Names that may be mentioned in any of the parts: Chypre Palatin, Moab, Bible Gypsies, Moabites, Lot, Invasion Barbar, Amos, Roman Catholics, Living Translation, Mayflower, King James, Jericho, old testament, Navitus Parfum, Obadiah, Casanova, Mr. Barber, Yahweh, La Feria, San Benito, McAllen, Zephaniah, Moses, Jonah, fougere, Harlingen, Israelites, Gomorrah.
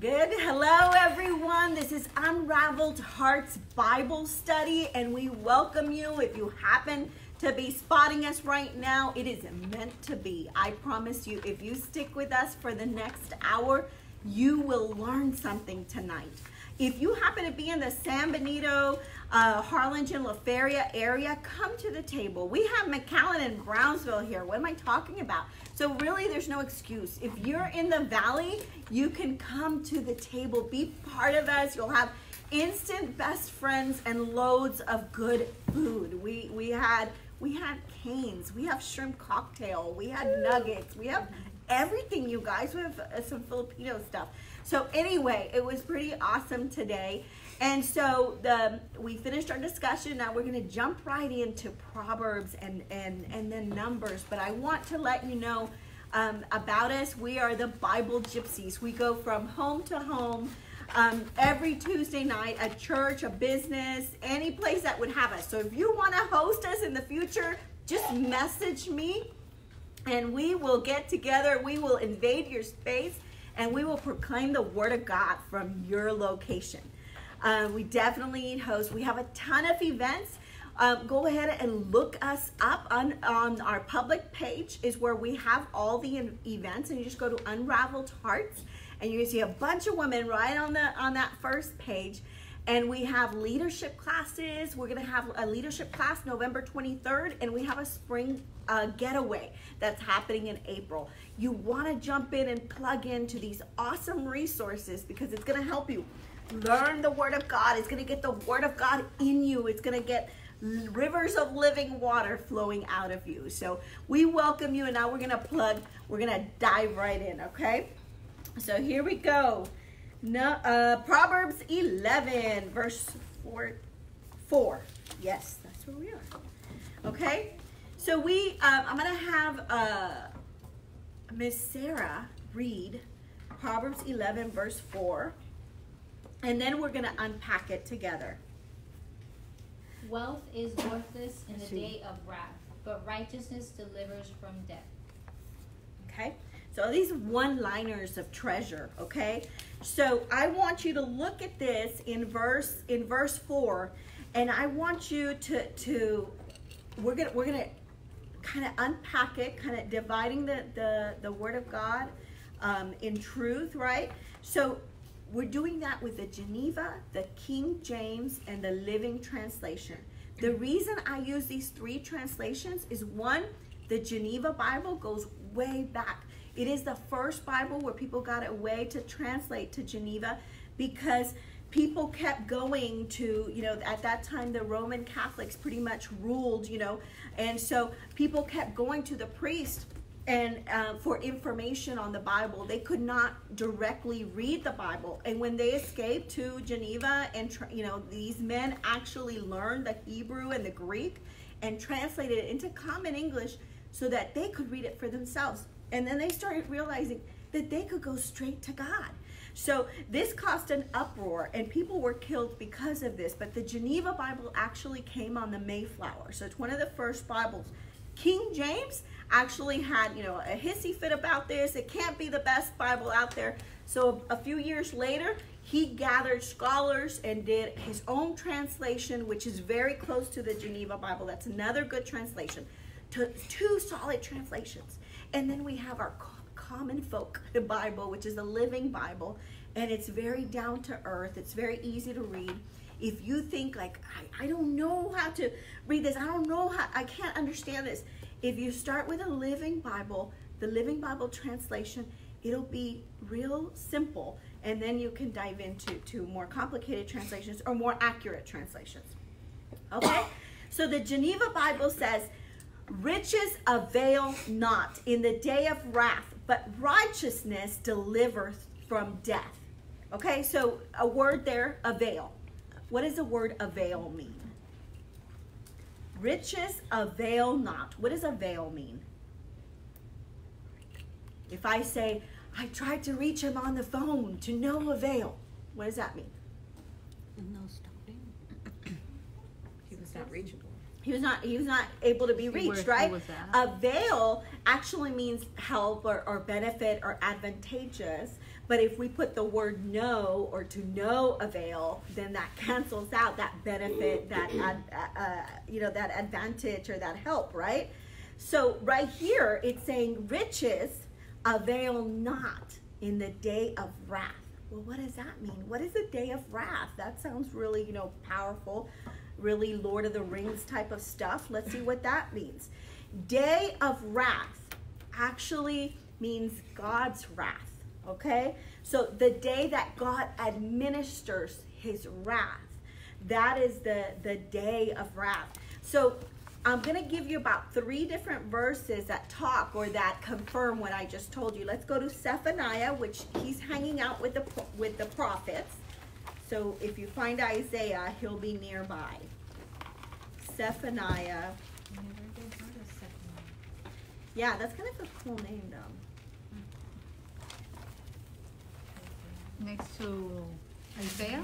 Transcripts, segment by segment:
Good. Hello, everyone. This is Unraveled Hearts Bible Study, and we welcome you. If you happen to be spotting us right now, it is meant to be. I promise you, if you stick with us for the next hour, you will learn something tonight. If you happen to be in the San Benito, Harlingen, La Feria area, come to the table. We have McAllen and Brownsville here. What am I talking about? So really, there's no excuse. If you're in the valley, you can come to the table. Be part of us. You'll have instant best friends and loads of good food. We had canes. We have shrimp cocktail. We had nuggets. We have everything, you guys. We have some Filipino stuff. So anyway, it was pretty awesome today. And so we finished our discussion. Now we're going to jump right into Proverbs and then Numbers. But I want to let you know about us. We are the Bible Gypsies. We go from home to home every Tuesday night, a church, a business, any place that would have us. So if you want to host us in the future, just message me and we will get together. We will invade your space and we will proclaim the Word of God from your location. We definitely need hosts. We have a ton of events. Go ahead and look us up on our public page is where we have all the events, and you just go to Unraveled Hearts and you see a bunch of women right on that first page. And we have leadership classes. We're going to have a leadership class November 23rd, and we have a spring getaway that's happening in April. You want to jump in and plug into these awesome resources because it's going to help you learn the Word of God. It's going to get the Word of God in you. It's going to get rivers of living water flowing out of you. So we welcome you, and now we're going to plug. We're going to dive right in, okay? So here we go. Proverbs 11, verse 4. Yes, that's where we are. Okay? So we, I'm going to have Miss Sarah read Proverbs 11, verse 4. And then we're going to unpack it together. Wealth is worthless in the day of wrath, but righteousness delivers from death. Okay? So these one-liners of treasure, okay? So I want you to look at this in verse 4, and I want you to we're gonna kind of unpack it, kind of dividing the Word of God in truth, right? So we're doing that with the Geneva, the King James, and the Living Translation. The reason I use these three translations is one, the Geneva Bible goes way back. It is the first Bible where people got a way to translate to Geneva because people kept going to, you know, at that time the Roman Catholics pretty much ruled, you know, and so people kept going to the priest and for information on the Bible. They could not directly read the Bible. And when they escaped to Geneva and, you know, these men actually learned the Hebrew and the Greek and translated it into common English so that they could read it for themselves. And then they started realizing that they could go straight to God. So this caused an uproar, and people were killed because of this. But the Geneva Bible actually came on the Mayflower. So it's one of the first Bibles. King James actually had, you know, a hissy fit about this. It can't be the best Bible out there. So a few years later, he gathered scholars and did his own translation, which is very close to the Geneva Bible. That's another good translation. Two solid translations. And then we have our common folk Bible, which is a living Bible, and it's very down to earth. It's very easy to read. If you think like, I don't know how to read this. I don't know how, I can't understand this. If you start with a living Bible, the Living Bible translation, it'll be real simple. And then you can dive into more complicated translations or more accurate translations. Okay? So the Geneva Bible says, riches avail not in the day of wrath, but righteousness delivereth from death. Okay, so a word there, avail. What does the word avail mean? Riches avail not. What does avail mean? If I say, I tried to reach him on the phone to no avail, what does that mean? No stopping. He was not reachable. He was not able to be reached, right? Avail actually means help or benefit or advantageous, But if we put the word no or to no avail, then that cancels out that benefit, that that advantage or that help, right? So right here, it's saying riches avail not in the day of wrath. Well, what does that mean? What is a day of wrath? That sounds really, powerful, really Lord of the Rings type of stuff. Let's see what that means. Day of wrath actually means God's wrath, okay? So the day that God administers his wrath, that is the day of wrath. So I'm gonna give you about 3 different verses that talk or that confirm what I just told you. Let's go to Zephaniah, which he's hanging out with the prophets. So if you find Isaiah, he'll be nearby. Zephaniah. Yeah, that's kind of a cool name, though. Next to Isaiah?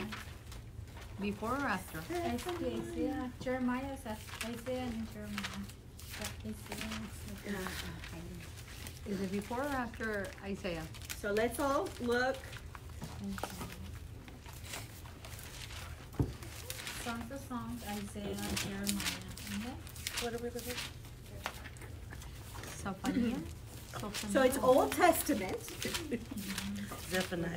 Before or after? Isaiah. Jeremiah says Isaiah and Jeremiah. Is it before or after Isaiah? So let's all look. Songs of Songs, Isaiah, Jeremiah. What are we looking at? Zephaniah. So it's Old Testament. Zephaniah.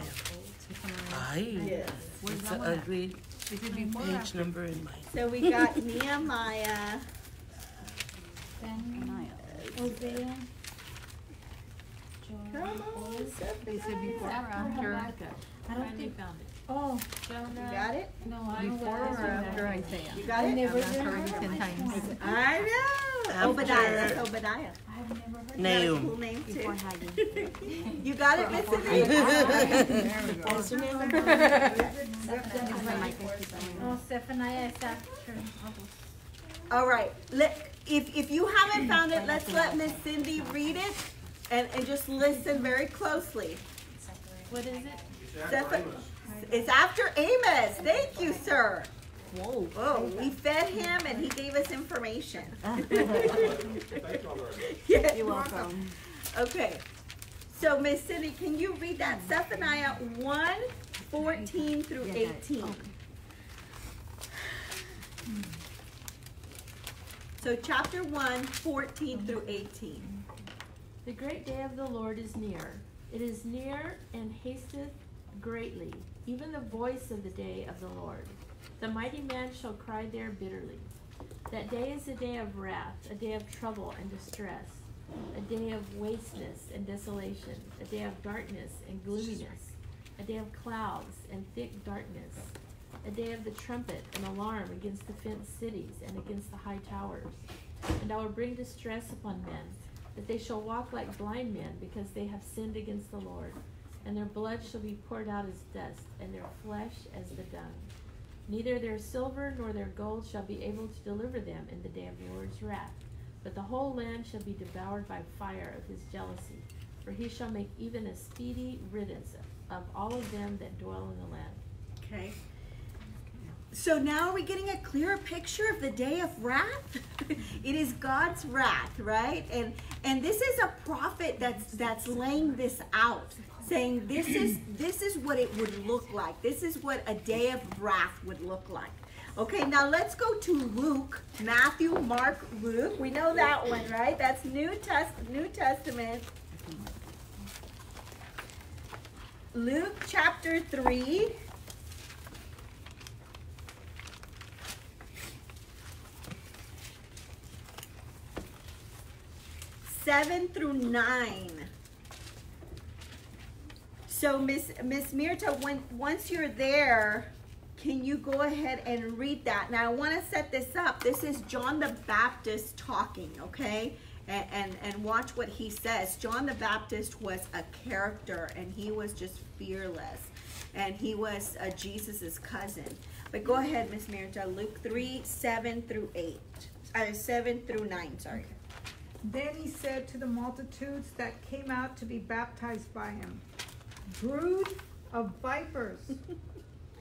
Yes. It's an ugly page number in mine. So we got Nehemiah. Isaiah. Come on. Is it before or after? I don't think I found it. Oh, Jonah. You got it? No, before or after Isaiah? You got it? I know. Obadiah, that's Obadiah. I've never heard that. That's a cool name too. You got it, Miss Cindy? What's your name? Oh, Zephaniah is after. All right. If you haven't found it, let's let Miss Cindy read it and just listen very closely. What is it? It's after Amos. Thank you, sir. Whoa. Oh, we fed him and he gave us information. Yes, you're welcome. Okay. So, Miss Cindy, can you read that Zephaniah 1:14 through 18? Okay. So, chapter 1:14 through 18. The great day of the Lord is near. It is near and hasteth greatly, even the voice of the day of the Lord. The mighty man shall cry there bitterly. That day is a day of wrath, a day of trouble and distress, a day of wasteness and desolation, a day of darkness and gloominess, a day of clouds and thick darkness, a day of the trumpet and alarm against the fenced cities and against the high towers. And I will bring distress upon men, that they shall walk like blind men, because they have sinned against the Lord. And their blood shall be poured out as dust, and their flesh as the dung. Neither their silver nor their gold shall be able to deliver them in the day of the Lord's wrath, but the whole land shall be devoured by fire of his jealousy, for he shall make even a speedy riddance of all of them that dwell in the land. Okay. So now are we getting a clearer picture of the day of wrath? It is God's wrath, right? And this is a prophet that's laying this out, saying this is what it would look like. This is what a day of wrath would look like. Okay, now let's go to Luke, Matthew, Mark, Luke. We know that one, right? That's New Testament. Luke chapter 3. Luke 7 through 9. So Miss Mirta, once you're there, can you go ahead and read that? Now I want to set this up. This is John the Baptist talking, okay? And watch what he says. John the Baptist was a character, and he was just fearless, and he was Jesus's cousin. But go ahead, Miss Mirta. Luke 3:7 through 9. Sorry. Then he said to the multitudes that came out to be baptized by him, brood of vipers,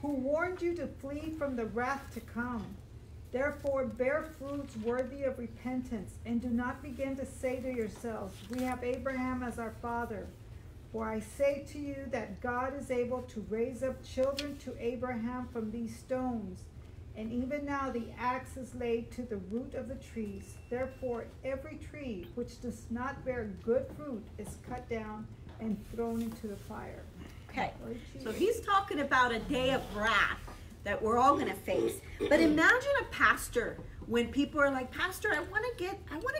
who warned you to flee from the wrath to come. Therefore bear fruits worthy of repentance, and do not begin to say to yourselves, we have Abraham as our father. For I say to you that God is able to raise up children to Abraham from these stones. And even now the axe is laid to the root of the trees. Therefore, every tree which does not bear good fruit is cut down and thrown into the fire. Okay, so he's talking about a day of wrath that we're all going to face. But imagine a pastor when people are like, Pastor, I want to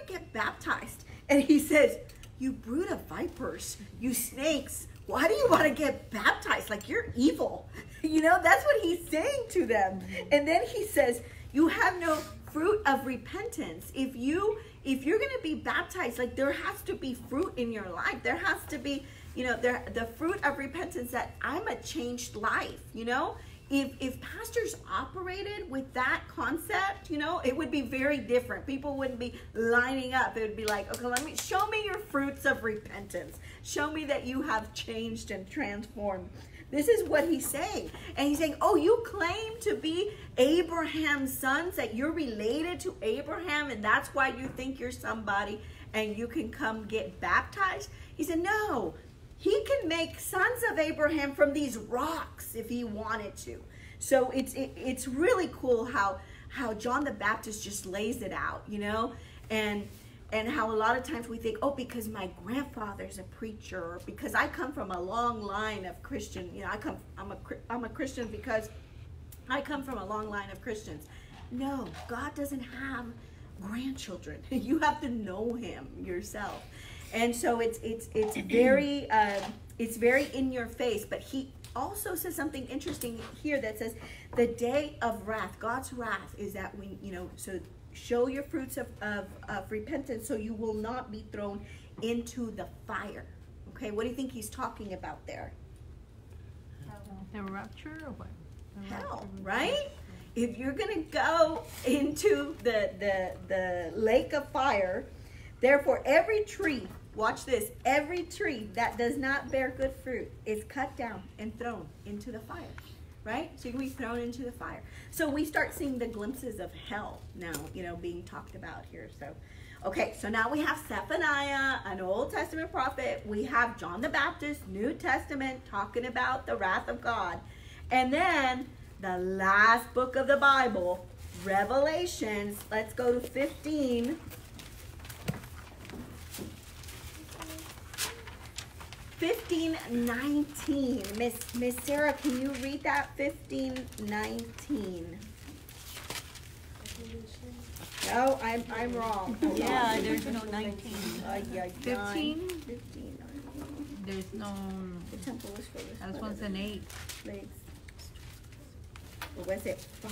get baptized. And he says, you brood of vipers, you snakes, why do you want to get baptized? Like, you're evil. You know, that's what he's saying to them. And then he says, you have no fruit of repentance. If you're going to be baptized, like, there has to be fruit in your life. There has to be, you know, the fruit of repentance that I'm a changed life, you know? If pastors operated with that concept, you know, it would be very different. People wouldn't be lining up. It would be like, okay, show me your fruits of repentance. Show me that you have changed and transformed. This is what he's saying. And he's saying, oh, you claim to be Abraham's sons, that you're related to Abraham, and that's why you think you're somebody and you can come get baptized? He said, no. He can make sons of Abraham from these rocks if he wanted to. So it's really cool how John the Baptist just lays it out, you know, and how a lot of times we think, oh, because my grandfather's a preacher, or because I come from a long line of Christian, you know, I'm a Christian because I come from a long line of Christians. No, God doesn't have grandchildren. You have to know him yourself. And so it's very in your face. But he also says something interesting here that says the day of wrath, God's wrath, is that when, you know, so show your fruits of repentance so you will not be thrown into the fire. Okay, what do you think he's talking about there? The rapture or what? Hell, right? If you're gonna go into the lake of fire. Therefore, every tree, watch this, every tree that does not bear good fruit is cut down and thrown into the fire, right? So you can be thrown into the fire. So we start seeing the glimpses of hell now, you know, being talked about here. So, okay, so now we have Zephaniah, an Old Testament prophet. We have John the Baptist, New Testament, talking about the wrath of God. And then the last book of the Bible, Revelations. Let's go to 15. Miss Sarah, can you read that? 15:19. No, I'm wrong. Yeah, there's no 19. 15. There's no. The temple was full. That's one's an 8. What was it? 5.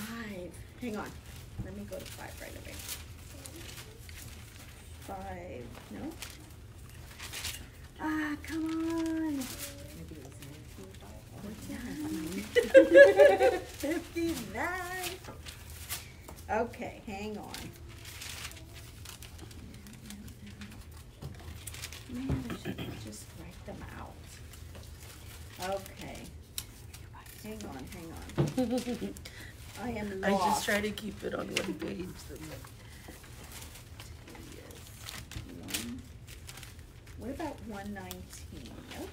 Hang on. Let me go to 5 right away. 5. No. Ah, come on. What's that? 59. Okay, hang on. Man, I should just write them out. Okay. Hang on. I am lost. I just try to keep it on one page. What about 119? Nope.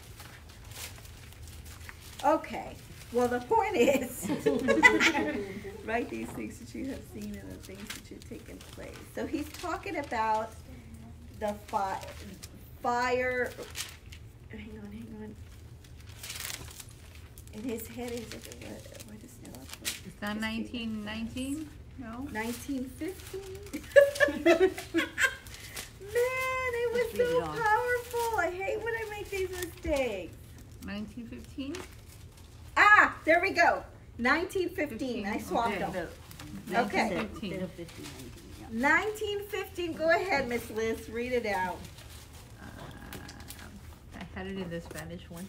Okay. Well, the point is, write these things that you have seen and the things that you've taken place. So he's talking about the fire. Hang on. In his head, is it, what is it? Is that 1919? No. 1915? Man, it was so powerful. I hate when I make these mistakes. 1915? Ah, there we go. 1915. I swapped them. Okay. 1915. Go ahead, Miss Liz. Read it out. I had it in the Spanish one.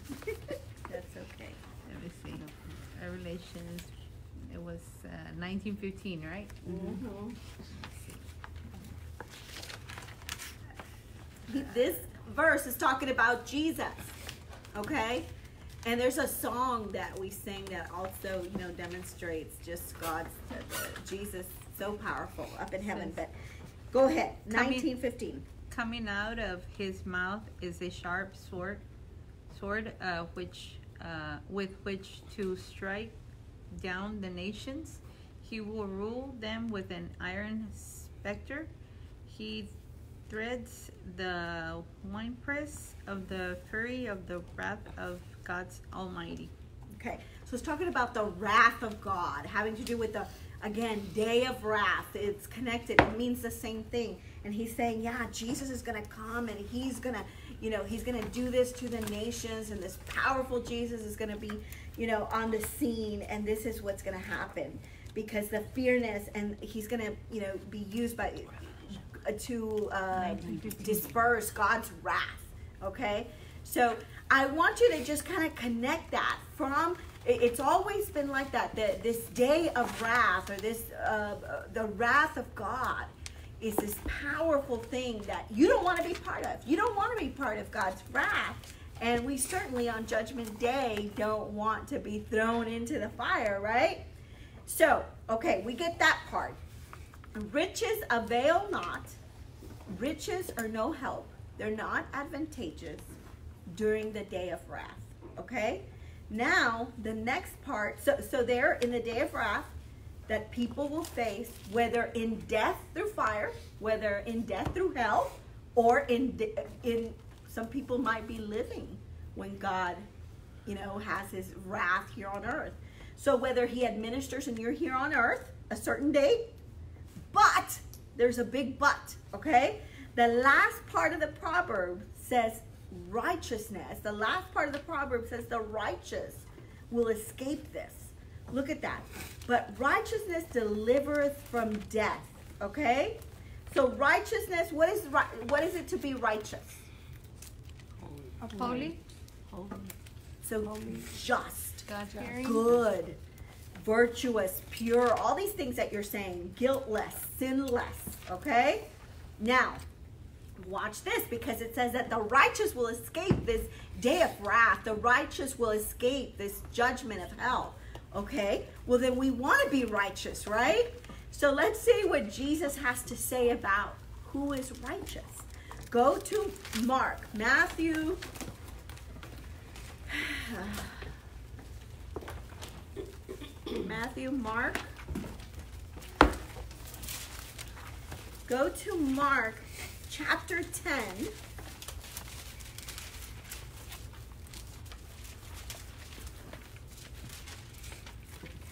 That's okay. Let me see. Revelations. It was 1915, right? Mm-hmm. This verse is talking about Jesus, okay? And there's a song that we sing that also, you know, demonstrates just God's, Jesus, so powerful up in heaven. But go ahead, 1915. Coming out of his mouth is a sharp sword. sword with which to strike down the nations. He will rule them with an iron scepter. He threads the winepress of the fury of the wrath of God's Almighty. Okay, so it's talking about the wrath of God, having to do with the, again, day of wrath. It's connected. It means the same thing. And he's saying, yeah, Jesus is going to come and he's going to, you know, he's going to do this to the nations, and this powerful Jesus is going to be, you know, on the scene, and this is what's going to happen because the fierceness, and he's going to, you know, be used by to disperse God's wrath. Okay, so I want you to just kind of connect that from, it's always been like that, that this day of wrath, or this the wrath of God is this powerful thing that you don't want to be part of. You don't want to be part of God's wrath, and we certainly on Judgment Day don't want to be thrown into the fire, right? So, okay, we get that part. Riches avail not. Riches are no help. They're not advantageous during the day of wrath, okay? Now, the next part, so there in the day of wrath that people will face, whether in death through fire, whether in death through hell, or in some people might be living when God, you know, has his wrath here on earth. So whether he administers and you're here on earth a certain date, but there's a big but, okay? The last part of the proverb says righteousness. The last part of the proverb says the righteous will escape this. Look at that. But righteousness delivereth from death, okay? So righteousness, what is it to be righteous? Holy. Holy. So holy. Just, good, virtuous, pure, all these things that you're saying, guiltless, sinless, okay? Now, watch this, because it says that the righteous will escape this day of wrath. The righteous will escape this judgment of hell. Okay, well then we want to be righteous, right? So let's see what Jesus has to say about who is righteous. Go to Matthew. Mark. Go to Mark chapter 10.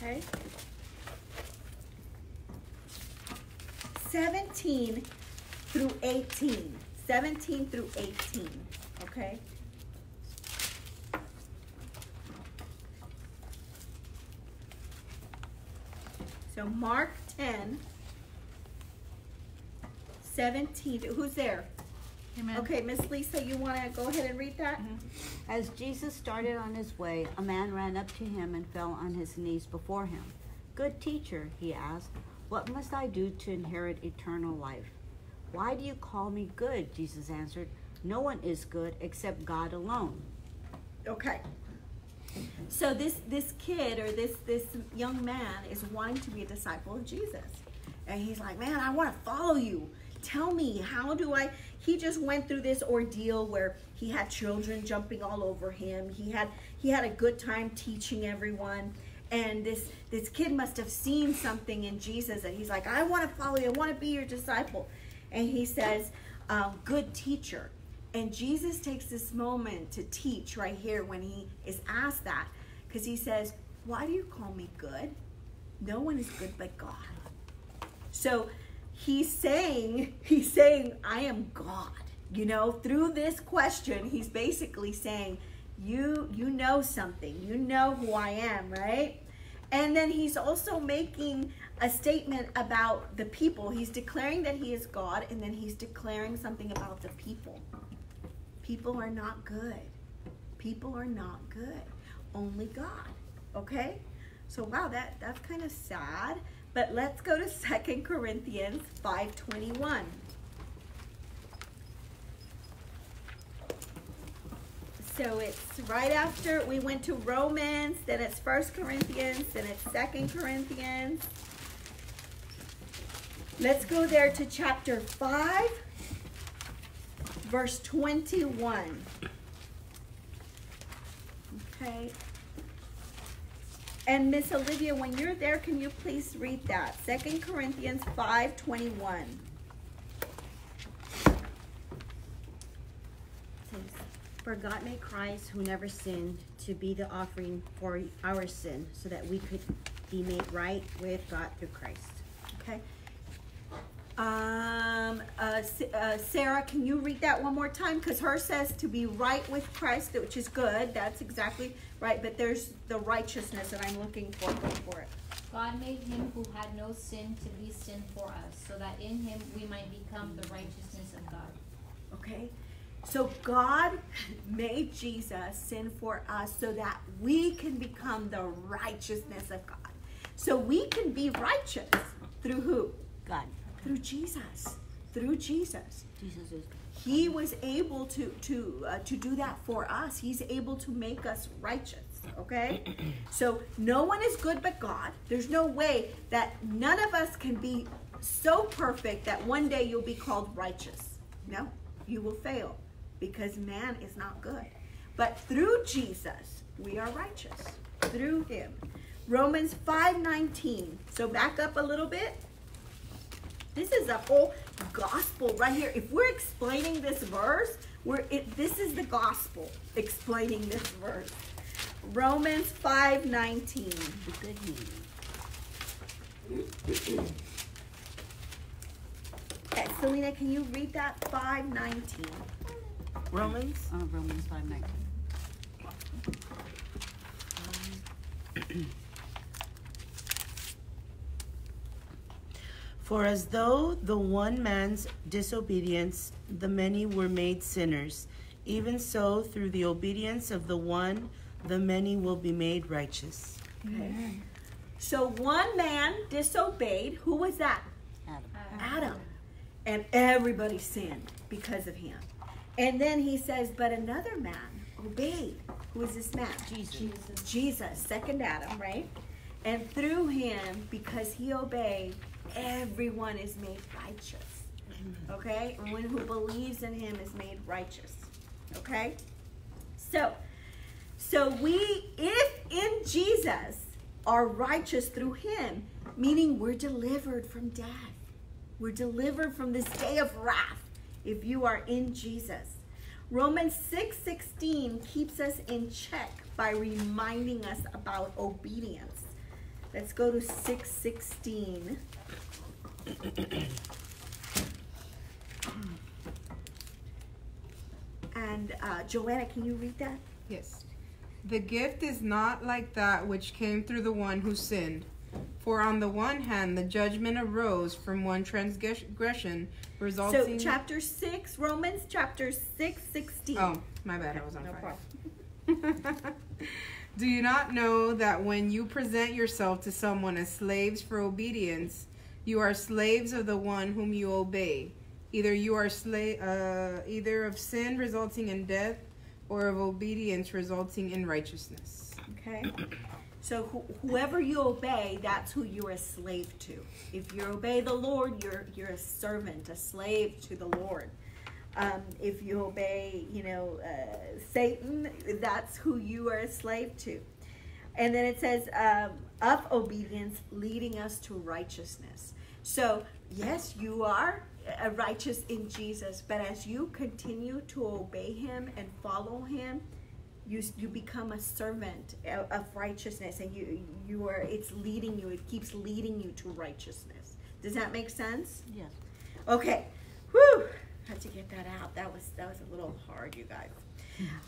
Okay. 17 through 18, okay? So Mark 10, 17, who's there? Amen. Okay, Miss Lisa, you want to go ahead and read that? Mm-hmm. As Jesus started on his way, a man ran up to him and fell on his knees before him. Good teacher, he asked, what must I do to inherit eternal life? Why do you call me good? Jesus answered, no one is good except God alone. Okay. So this kid, or this young man, is wanting to be a disciple of Jesus. And he's like, man, I want to follow you. Tell me, how do I... He just went through this ordeal where he had children jumping all over him. He had a good time teaching everyone. And this kid must have seen something in Jesus. And he's like, I want to follow you. I want to be your disciple. And he says, good teacher. And Jesus takes this moment to teach right here when he is asked that. Because he says, why do you call me good? No one is good but God. So... He's saying, I am God. You know, through this question, he's basically saying, you know something. You know who I am, right? And then he's also making a statement about the people. He's declaring that he is God, and then he's declaring something about the people. People are not good. People are not good. Only God, okay? So, wow, that's kind of sad. But let's go to 2 Corinthians 5:21. So it's right after we went to Romans, then it's 1 Corinthians, then it's 2 Corinthians. Let's go there to chapter 5, verse 21. Okay. And Miss Olivia, when you're there, can you please read that? 2 Corinthians 5:21. For God made Christ, who never sinned, to be the offering for our sin, so that we could be made right with God through Christ. Okay. Sarah, can you read that one more time? Because hers says to be right with Christ, which is good. That's exactly right. But there's the righteousness that I'm looking for. Go for it. God made him who had no sin to be sin for us, so that in him we might become the righteousness of God. Okay. So God made Jesus sin for us so that we can become the righteousness of God. So we can be righteous through who? God. Through Jesus. Through Jesus. Jesus is God. He was able to do that for us. He's able to make us righteous. Okay? So no one is good but God. There's no way that none of us can be so perfect that one day you'll be called righteous. No? You will fail. Because man is not good. But through Jesus, we are righteous. Through him. Romans 5:19. So back up a little bit. This is a whole gospel right here. If we're explaining this verse, this is the gospel explaining this verse. Romans 5:19. The good news. Okay, Selena, can you read that 5:19? Romans? Romans 5:19. For as though the one man's disobedience, the many were made sinners, even so through the obedience of the one, the many will be made righteous. Okay. So one man disobeyed. Who was that? Adam. And everybody sinned because of him. And then he says, but another man obeyed. Who is this man? Jesus, second Adam, right? And through him, because he obeyed, everyone is made righteous. Okay? And one who believes in him is made righteous. Okay? So we, if in Jesus, are righteous through him, meaning we're delivered from death. We're delivered from this day of wrath. If you are in Jesus. Romans 6:16 keeps us in check by reminding us about obedience. Let's go to 6:16. And Joanna, can you read that? Yes. The gift is not like that which came through the one who sinned. For on the one hand, the judgment arose from one transgression, resulting... So chapter 6, Romans chapter 6, 16. Oh, my bad. I was on fire. No problem. Do you not know that when you present yourself to someone as slaves for obedience, you are slaves of the one whom you obey? Either you are either of sin resulting in death, or of obedience resulting in righteousness. Okay. So whoever you obey, that's who you're a slave to. If you obey the Lord, you're a servant, a slave to the Lord. If you obey, Satan, that's who you are a slave to. And then it says, of obedience leading us to righteousness. So yes, you are righteous in Jesus, but as you continue to obey him and follow him, you become a servant of righteousness, and it's leading you. It keeps leading you to righteousness. Does that make sense? Yes. Okay. Whew. Had to get that out. That was a little hard, you guys.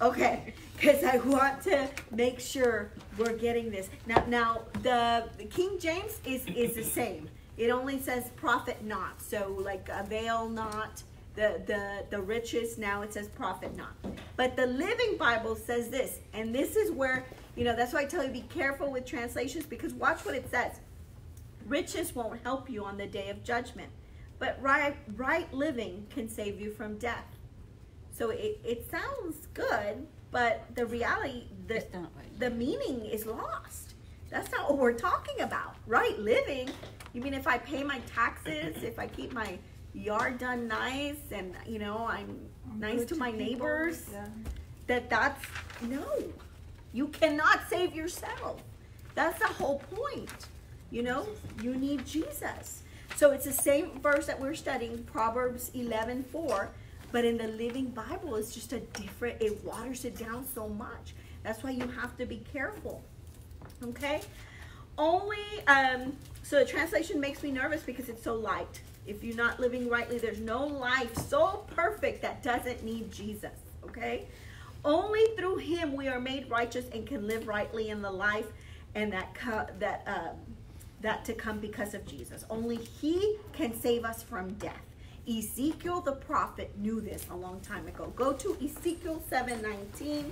Okay, because I want to make sure we're getting this. Now the King James is the same. It only says profit not. So like avail not. The riches, now it says profit not. But the Living Bible says this, and this is where, that's why I tell you be careful with translations, because watch what it says. Riches won't help you on the day of judgment, but right living can save you from death. So it sounds good, but the reality, the meaning is lost. That's not what we're talking about. Right living, you mean if I pay my taxes, if I keep my yard done nice, and I'm nice to my neighbors, yeah. That's no You cannot save yourself. That's the whole point. You know, you need Jesus. So it's the same verse that we're studying, Proverbs 11:4, but in the Living Bible, it's just a different, it waters it down so much. That's why you have to be careful, okay? So the translation makes me nervous because it's so light. If you're not living rightly, there's no life so perfect that doesn't need Jesus, okay? Only through him we are made righteous and can live rightly in the life and that to come because of Jesus. Only he can save us from death. Ezekiel the prophet knew this a long time ago. Go to Ezekiel 7:19.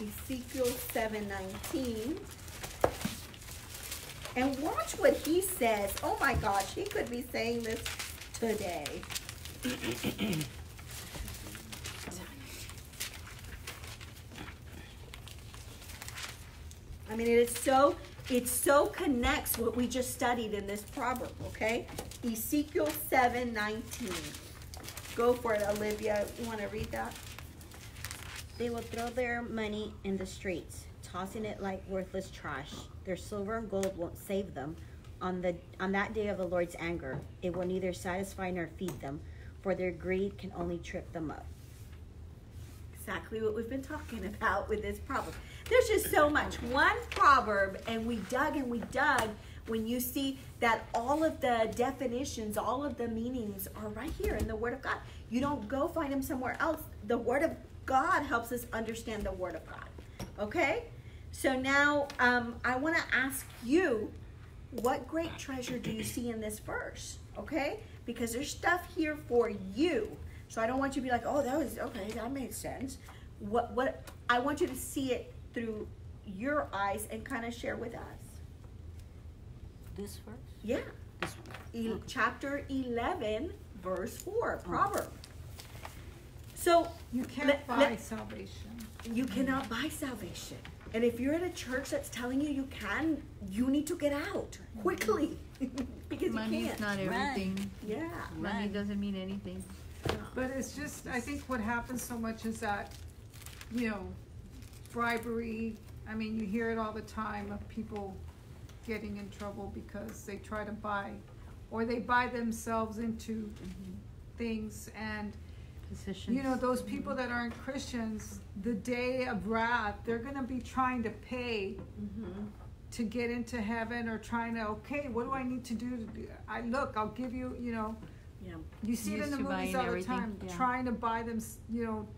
Ezekiel 7:19. And watch what he says. Oh my gosh, he could be saying this today. I mean, it so connects what we just studied in this proverb, okay? Ezekiel 7:19. Go for it, Olivia. You want to read that? They will throw their money in the streets, tossing it like worthless trash. Their silver and gold won't save them. On that day of the Lord's anger, it will neither satisfy nor feed them, for their greed can only trip them up. Exactly what we've been talking about with this proverb. There's just so much. One proverb, and we dug when you see that all of the definitions, all of the meanings are right here in the Word of God. You don't go find them somewhere else. The Word of God helps us understand the Word of God. Okay? So now I want to ask you, what great treasure do you see in this verse? Okay? Because there's stuff here for you. So I don't want you to be like, oh, that was, okay, that made sense. What I want you to see it through your eyes and kind of share with us. This verse? Yeah. This one. Okay. Chapter 11, verse 4, Proverbs. Oh. So you can't buy salvation. You cannot buy salvation. And if you're at a church that's telling you you can, you need to get out quickly. Because money is not everything. Right. Yeah. Money doesn't mean anything. But it's just, I think what happens so much is that, you know, bribery. I mean, you hear it all the time of people getting in trouble because they try to buy, or they buy themselves into things and positions. You know, those people that aren't Christians, the day of wrath, they're going to be trying to pay to get into heaven, or trying to, okay, what do I need to do? I'll give you, you know. Yeah. You see it in the movies all the time, trying to buy them, you know,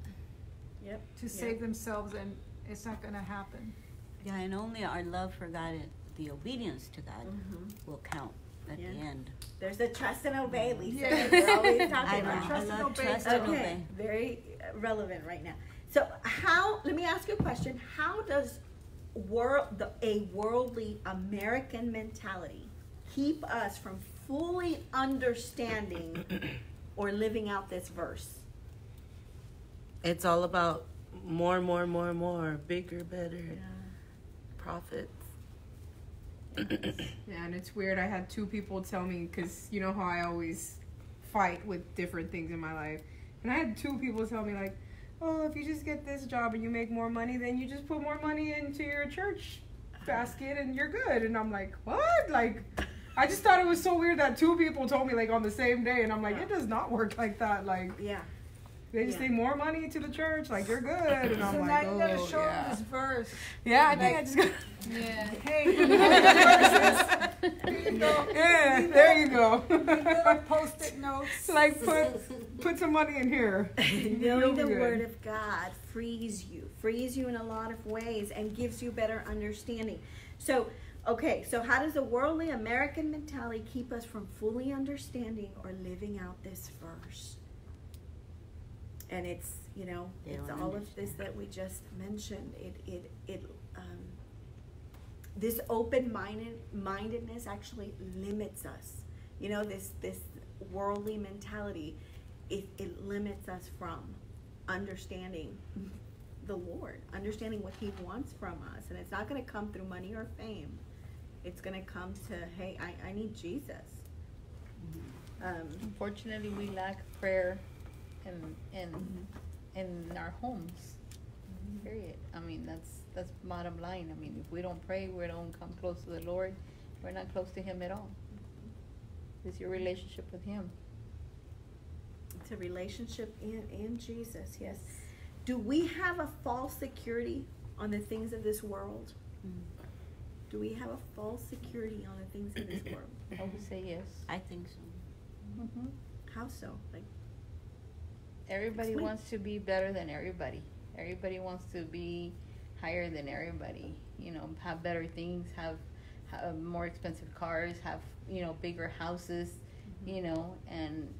to save themselves, and it's not going to happen. Yeah, and only our love for God and the obedience to God will count at the end. There's the trust and obey, Lisa. Yeah. We're always talking about trust and obey. Very relevant right now. So let me ask you a question. How does a worldly American mentality keep us from fully understanding or living out this verse? It's all about more, bigger, better, profits. Yeah, and it's weird. I had two people tell me, because you know how I always fight with different things in my life, and I had two people tell me like, oh, if you just get this job and you make more money, then you just put more money into your church basket and you're good. And I'm like, what? Like, I just thought it was so weird that two people told me like on the same day, and I'm like, it does not work like that. Like, they just need more money to the church. Like, you're good, and I'm like, oh, gotta show them this verse. Yeah, I think I just got. Yeah. Hey, you know these verses. Here you go. Yeah, there you go. Little post-it notes. Like, put some money in here. Knowing the Word of God frees you in a lot of ways, and gives you better understanding. So. Okay, so how does a worldly American mentality keep us from fully understanding or living out this verse? And it's, you know, it's all of this that we just mentioned. This open-mindedness actually limits us. You know, this worldly mentality, it limits us from understanding the Lord, understanding what He wants from us. And it's not going to come through money or fame. It's going to come to, hey, I need Jesus. Unfortunately, we lack prayer in our homes. Period. I mean, that's bottom line. I mean, if we don't pray, we don't come close to the Lord. We're not close to Him at all. It's your relationship with Him. It's a relationship in Jesus, yes. Do we have a false security on the things of this world? Mm-hmm. Do we have a false security on the things of this world? I would say yes. I think so. Mm-hmm. How so? Like, everybody wants to be better than everybody. Everybody wants to be higher than everybody. You know, have better things, have more expensive cars, have, you know, bigger houses, mm-hmm. you know, and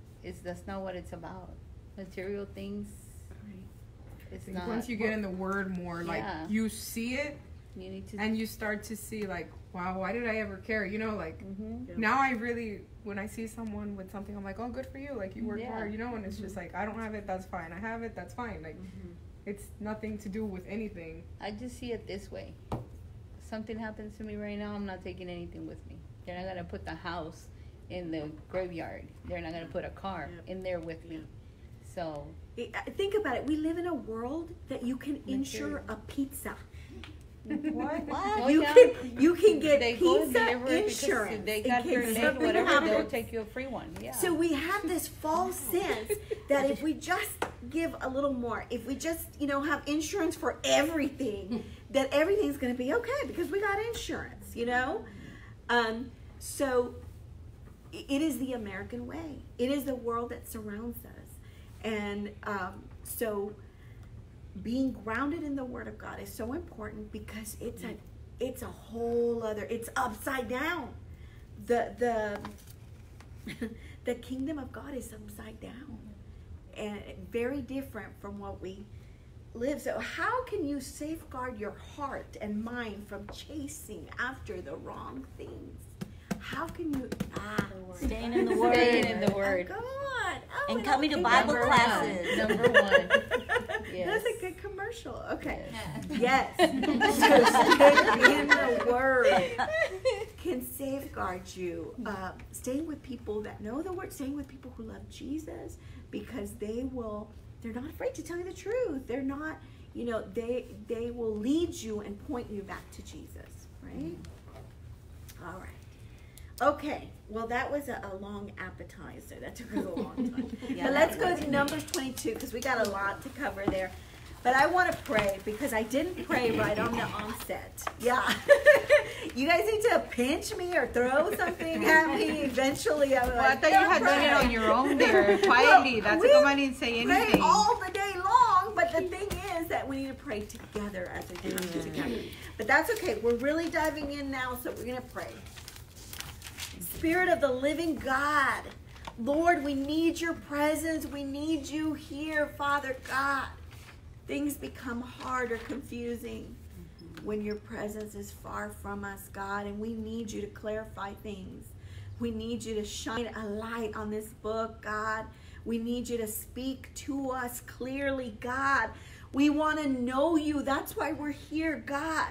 that's not what it's about. Material things. It's not, once you get in the Word more, yeah. like you see it, you start to see like, wow, why did I ever care? You know, like mm-hmm. yeah. now I really, when I see someone with something, I'm like, oh, good for you. Like you worked yeah. hard, you know. And it's mm-hmm. just like, I don't have it, that's fine. I have it, that's fine. Like mm-hmm. it's nothing to do with anything. I just see it this way. Something happens to me right now, I'm not taking anything with me. They're not gonna put the house in the graveyard. They're not gonna put a car yep. in there with me. So. Think about it. We live in a world that you can insure a pizza. What? You can get pizza insurance. They got your name, whatever. Happens. They'll take you a free one. Yeah. So we have this false sense that if we just give a little more, if we just have insurance for everything, that everything's going to be okay because we got insurance. You know, so it is the American way. It is the world that surrounds us. And so being grounded in the Word of God is so important because it's a whole other, it's upside down. The kingdom of God is upside down and very different from what we live. So how can you safeguard your heart and mind from chasing after the wrong things? How can you staying in the Word? Staying in the Word. Oh, God. Oh, and coming to Bible classes. Number one. Yes. That's a good commercial. Okay. Yes. So staying in the Word can safeguard you. Staying with people that know the Word. Staying with people who love Jesus, because they're not afraid to tell you the truth. They're not. They will lead you and point you back to Jesus. Right. All right. Okay, well, that was a long appetizer. That took us a long time. Yeah, but let's go to Numbers 22 because we got a lot to cover there. But I want to pray because I didn't pray right on the onset. Yeah. You guys need to pinch me or throw something at me eventually. I'm like, I thought you had done it on your own there, quietly. That's why I didn't say anything. Pray all the day long, but the thing is that we need to pray together as a group together. But that's okay. We're really diving in now, so we're going to pray. Spirit of the living God, Lord, we need your presence. We need you here, Father God. Things become hard or confusing when your presence is far from us, God, and we need you to clarify things. We need you to shine a light on this book, God. We need you to speak to us clearly, God. We want to know you. That's why we're here, God.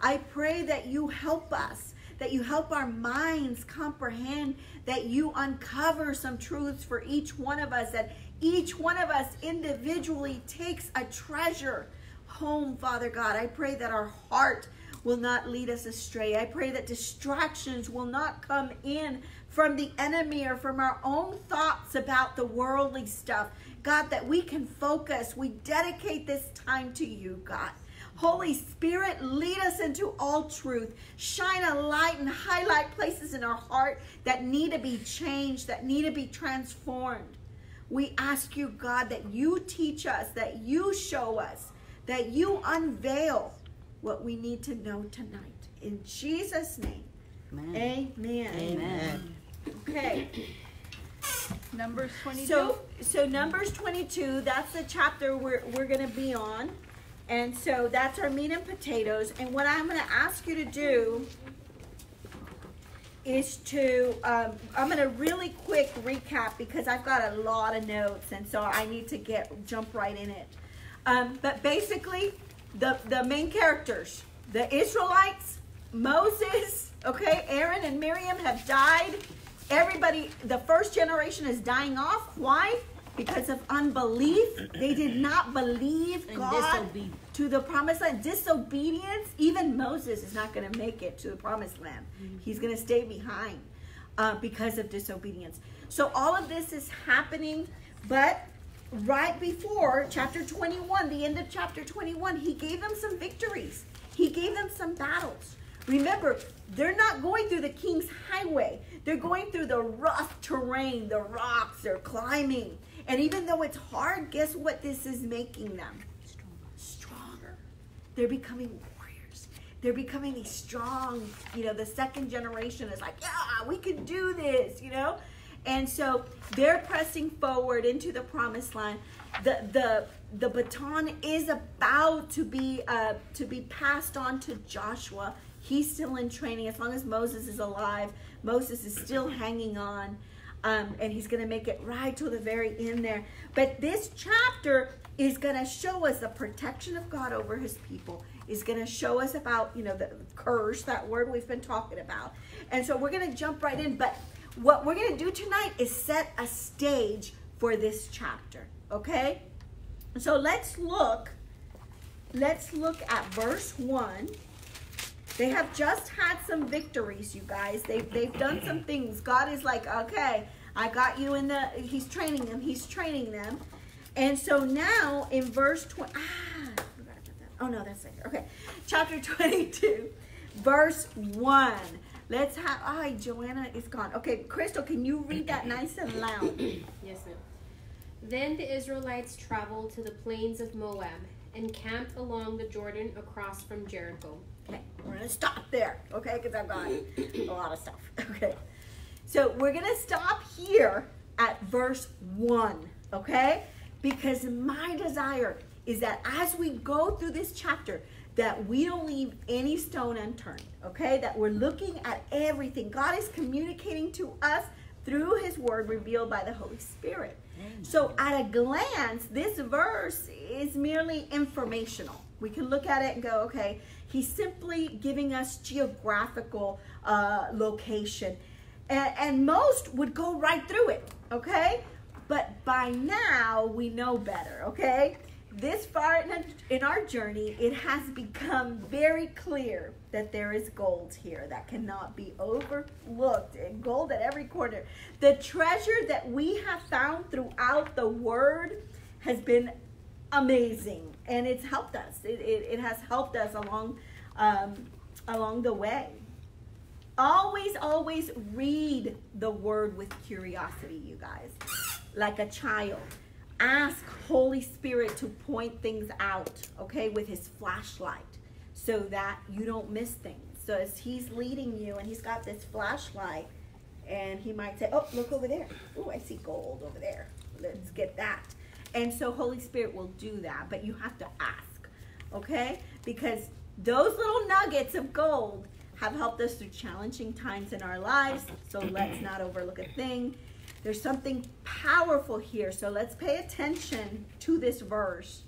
I pray that you help us, that you help our minds comprehend, that you uncover some truths for each one of us, that each one of us individually takes a treasure home, Father God. I pray that our heart will not lead us astray. I pray that distractions will not come in from the enemy or from our own thoughts about the worldly stuff. God, that we can focus. We dedicate this time to you, God. Holy Spirit, lead us into all truth. Shine a light and highlight places in our heart that need to be changed, that need to be transformed. We ask you, God, that you teach us, that you show us, that you unveil what we need to know tonight. In Jesus' name, amen. Amen. Amen. Okay. Numbers 22. So Numbers 22, that's the chapter we're going to be on. And so that's our meat and potatoes. And what I'm going to ask you to do is to, I'm going to really quick recap because I've got a lot of notes. And so I need to jump right in it. But basically, the main characters, the Israelites, Moses, okay, Aaron and Miriam have died. Everybody, the first generation is dying off. Why? Because of unbelief. They did not believe God. to the promised land. Disobedience, even Moses is not going to make it to the promised land. Mm-hmm. He's going to stay behind because of disobedience. So all of this is happening, but right before chapter 21, the end of chapter 21, he gave them some victories. He gave them some battles. Remember, they're not going through the king's highway. They're going through the rough terrain, the rocks, they're climbing. And even though it's hard, guess what this is making them? Stronger. They're becoming warriors. They're becoming these strong, you know, the second generation is like, yeah, we can do this, you know? And so they're pressing forward into the promised land. The baton is about to be passed on to Joshua. He's still in training. As long as Moses is alive, Moses is still hanging on. And he's going to make it right till the very end there. But this chapter is going to show us the protection of God over his people. It's going to show us about, you know, the curse, that word we've been talking about. And so we're going to jump right in. But what we're going to do tonight is set a stage for this chapter, okay? So let's look at verse 1. They have just had some victories, you guys. They've done some things. God is like, okay, I got you in the, he's training them. And so now in verse 20, Chapter 22, verse 1. Let's have, Joanna is gone. Okay, Crystal, can you read that nice and loud? Yes, ma'am. Then the Israelites traveled to the plains of Moab and camped along the Jordan across from Jericho. Okay, we're gonna stop there, okay? Because I've got a lot of stuff, okay? So we're gonna stop here at verse 1, okay? Because my desire is that as we go through this chapter, that we don't leave any stone unturned, okay? That we're looking at everything. God is communicating to us through his word revealed by the Holy Spirit. Amen. So at a glance, this verse is merely informational. We can look at it and go, okay, he's simply giving us geographical location. And most would go right through it, okay? But by now, we know better, okay? This far in our journey, it has become very clear that there is gold here that cannot be overlooked, and gold at every corner. The treasure that we have found throughout the Word has been amazing, and it's helped us. It has helped us along the way. Always read the Word with curiosity, you guys, like a child. Ask Holy Spirit to point things out, okay, with his flashlight, so that you don't miss things. So as he's leading you and he's got this flashlight, and he might say, oh, look over there. Oh, I see gold over there. Let's get that. And so Holy Spirit will do that, but you have to ask, okay? Because those little nuggets of gold have helped us through challenging times in our lives, so let's not overlook a thing. There's something powerful here, so let's pay attention to this verse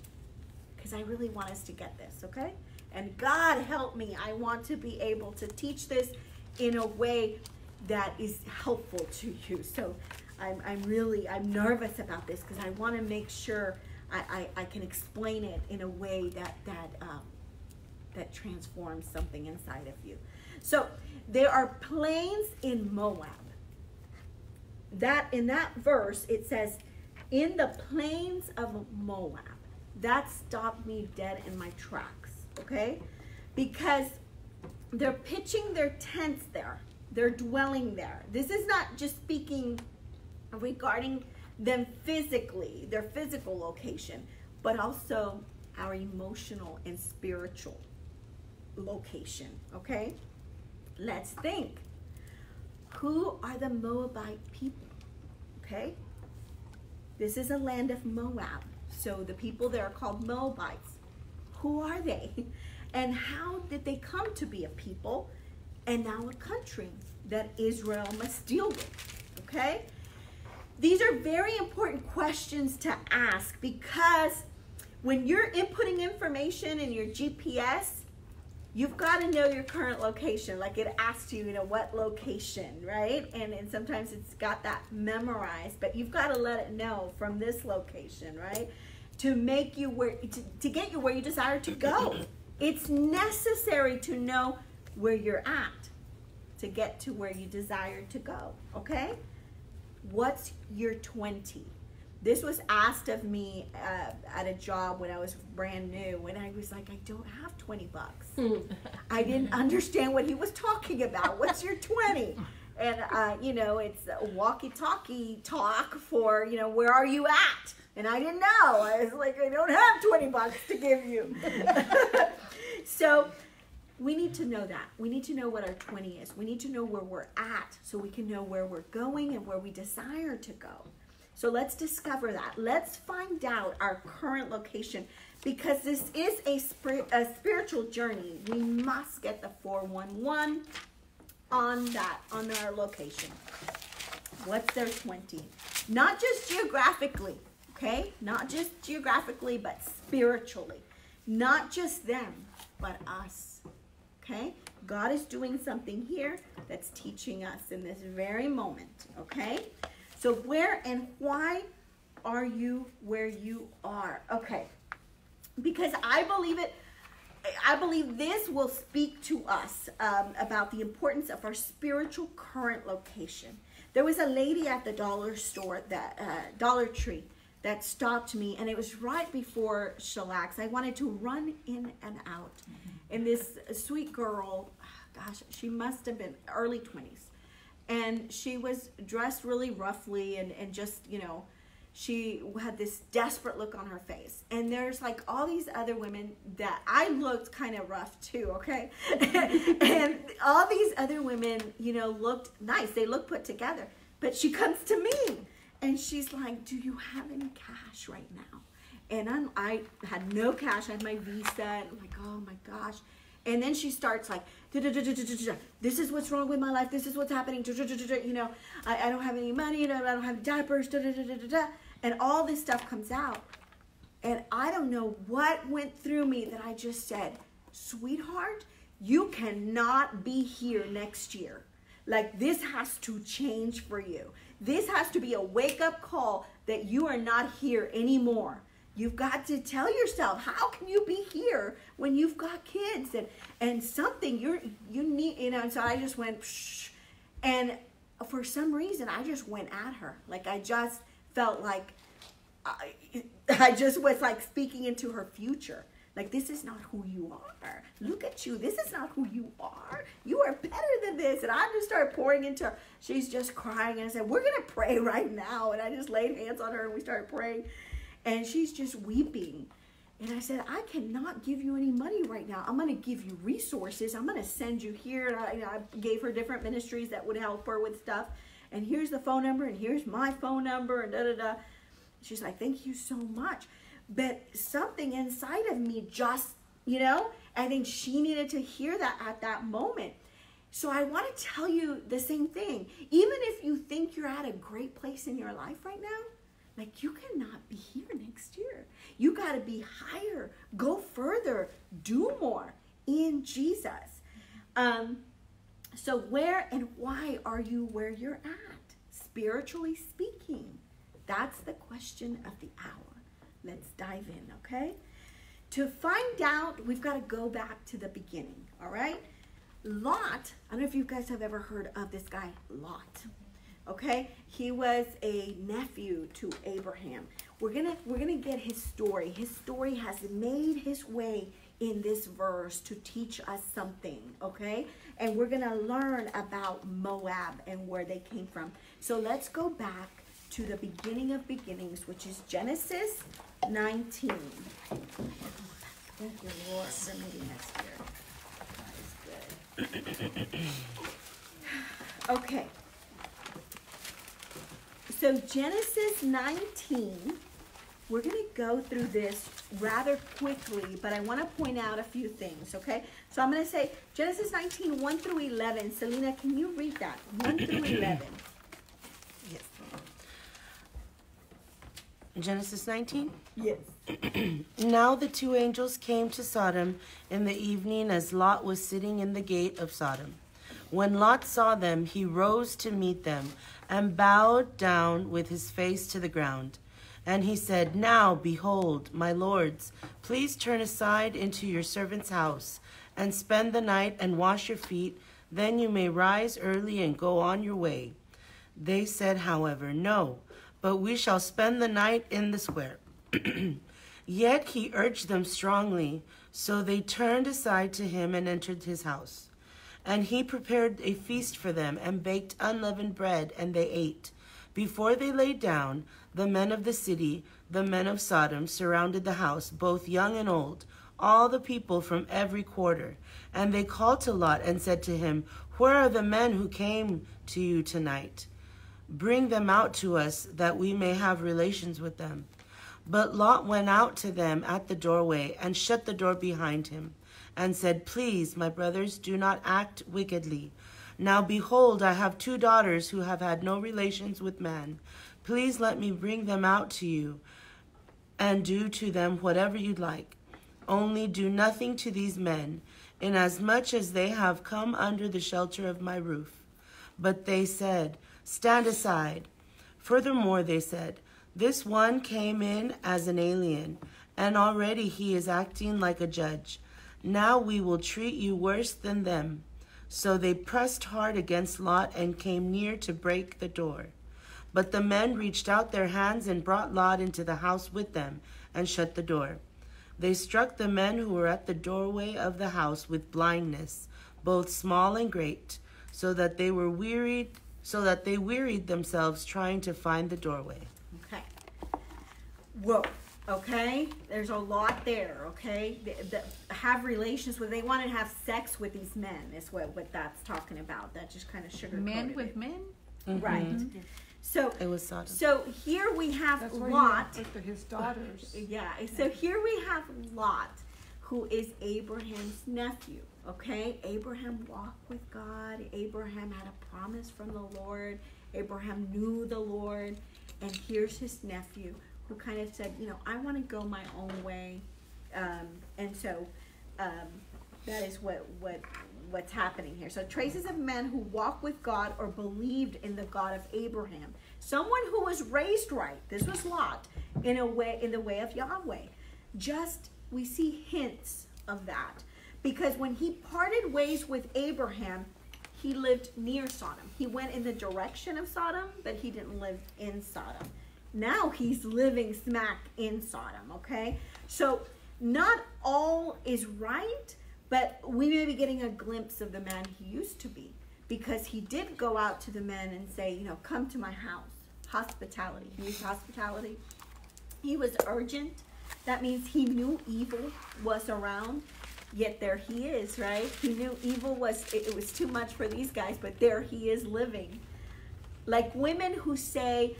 because I really want us to get this, okay? And God help me, I want to be able to teach this in a way that is helpful to you. So I'm nervous about this because I want to make sure I can explain it in a way that transforms something inside of you. So there are plains in Moab. That in that verse it says in the plains of Moab. That stopped me dead in my tracks, okay? Because they're pitching their tents there, they're dwelling there. This is not just speaking regarding them physically, their physical location, but also our emotional and spiritual location, okay? Let's think. Who are the Moabite people? Okay? This is a land of Moab. So the people there are called Moabites. Who are they? And how did they come to be a people and now a country that Israel must deal with? Okay? These are very important questions to ask because when you're inputting information in your GPS, you've got to know your current location. Like it asks you, you know, what location, right? And sometimes it's got that memorized, but you've got to let it know from this location, right? to make you where, to get you where you desire to go. It's necessary to know where you're at to get to where you desire to go, okay? What's your 20? This was asked of me at a job when I was brand new, and I was like, I don't have 20 bucks. I didn't understand what he was talking about. What's your 20? And, you know, it's a walkie-talkie talk for, you know, where are you at? And I didn't know. I was like, I don't have 20 bucks to give you. So we need to know that. We need to know what our 20 is. We need to know where we're at so we can know where we're going and where we desire to go. So let's discover that. Let's find out our current location, because this is a spiritual journey. We must get the 411 on that, on our location. What's their 20? Not just geographically, okay? Not just geographically, but spiritually. Not just them, but us, okay? God is doing something here that's teaching us in this very moment, okay? So where and why are you where you are? Okay, because I believe it. I believe this will speak to us about the importance of our spiritual current location. There was a lady at the dollar store, that Dollar Tree, that stopped me, and it was right before Six Flags. I wanted to run in and out, and this sweet girl, gosh, she must have been early 20s. And she was dressed really roughly, and just, you know, she had this desperate look on her face. And there's like all these other women that I looked kind of rough too, okay? And all these other women, you know, looked nice. They looked put together. But she comes to me and she's like, do you have any cash right now? And I had no cash. I had my Visa. And I'm like, oh my gosh. And then she starts like, this is what's wrong with my life. This is what's happening. You know, I don't have any money. You know, I don't have diapers. And all this stuff comes out. And I don't know what went through me that I just said, sweetheart, you cannot be here next year. Like, this has to change for you. This has to be a wake-up call that you are not here anymore. You've got to tell yourself, how can you be here when you've got kids and something you need, you know? And so I just went, psh, and for some reason, I just went at her. Like, I just felt like, I just was like speaking into her future. Like, this is not who you are. Look at you, this is not who you are. You are better than this. And I just started pouring into her. She's just crying, and I said, we're gonna pray right now. And I just laid hands on her and we started praying. And she's just weeping. And I said, I cannot give you any money right now. I'm going to give you resources. I'm going to send you here. And I gave her different ministries that would help her with stuff. And here's the phone number. And here's my phone number. And da-da-da. She's like, thank you so much. But something inside of me just, you know, I think she needed to hear that at that moment. So I want to tell you the same thing. Even if you think you're at a great place in your life right now, like, you cannot be here next year. You got to be higher, go further, do more in Jesus. So where and why are you where you're at? Spiritually speaking, that's the question of the hour. Let's dive in, okay? To find out, we've got to go back to the beginning, all right? Lot, I don't know if you guys have ever heard of this guy, Lot. Okay, he was a nephew to Abraham. We're gonna get his story. His story has made his way in this verse to teach us something, okay? And we're gonna learn about Moab and where they came from. So let's go back to the beginning of beginnings, which is Genesis 19. Thank you, Lord, for meeting us here. That is good. Okay. So Genesis 19, we're going to go through this rather quickly, but I want to point out a few things, okay? So I'm going to say Genesis 19, 1 through 11. Selena, can you read that? 1 through 11. Yes. Genesis 19? Yes. Now the two angels came to Sodom in the evening as Lot was sitting in the gate of Sodom. When Lot saw them, he rose to meet them and bowed down with his face to the ground. And he said, Now, behold, my lords, please turn aside into your servant's house and spend the night and wash your feet. Then you may rise early and go on your way. They said, however, no, but we shall spend the night in the square. Yet he urged them strongly, so they turned aside to him and entered his house. And he prepared a feast for them and baked unleavened bread, and they ate. Before they lay down, the men of the city, the men of Sodom, surrounded the house, both young and old, all the people from every quarter. And they called to Lot and said to him, Where are the men who came to you tonight? Bring them out to us, that we may have relations with them. But Lot went out to them at the doorway and shut the door behind him, and said, Please, my brothers, do not act wickedly. Now behold, I have two daughters who have had no relations with man. Please let me bring them out to you, and do to them whatever you like. Only do nothing to these men, inasmuch as they have come under the shelter of my roof. But they said, Stand aside. Furthermore, they said, This one came in as an alien, and already he is acting like a judge. Now we will treat you worse than them. So they pressed hard against Lot and came near to break the door. But the men reached out their hands and brought Lot into the house with them and shut the door. They struck the men who were at the doorway of the house with blindness, both small and great, so that they wearied themselves trying to find the doorway. Okay. Whoa. Okay, there's a lot there. Okay, have relations with. They want to have sex with these men. Is what that's talking about. That just kind of sugarcoated. Men with it. Men, mm-hmm. Right? Yeah. So it was Sodom. So here we have that's Lot. He his daughters. Yeah. So here we have Lot, who is Abraham's nephew. Okay, Abraham walked with God. Abraham had a promise from the Lord. Abraham knew the Lord, and here's his nephew, who kind of said, you know, I want to go my own way, and so that is what's happening here. So traces of men who walked with God or believed in the God of Abraham, someone who was raised right. This was Lot in the way of Yahweh. Just we see hints of that because when he parted ways with Abraham, he lived near Sodom. He went in the direction of Sodom, but he didn't live in Sodom. Now he's living smack in Sodom, okay? So not all is right, but we may be getting a glimpse of the man he used to be because he did go out to the men and say, you know, come to my house. Hospitality. He used hospitality. He was urgent. That means he knew evil was around, yet there he is, right? He knew evil was, it was too much for these guys, but there he is living. Like women who say,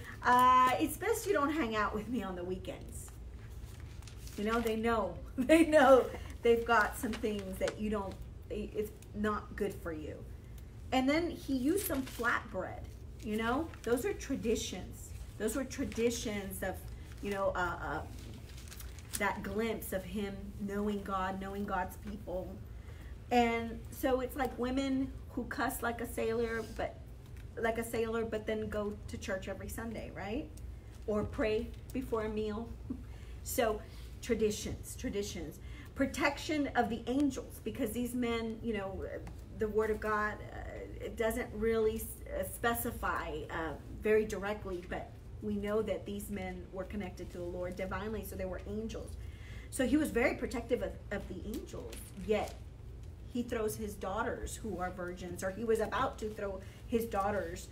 it's best you don't hang out with me on the weekends. You know, they know they've got some things that you don't, it's not good for you. And then he used some flatbread, you know? Those are traditions. Those were traditions of, you know, that glimpse of him knowing God, knowing God's people. And so it's like women who cuss like a sailor, but then go to church every Sunday, right? Or pray before a meal. So traditions. Protection of the angels, because these men, you know, the Word of God, it doesn't really specify very directly, but we know that these men were connected to the Lord divinely, so they were angels. So he was very protective of the angels, yet he throws his daughters who are virgins, or he was about to throw his daughters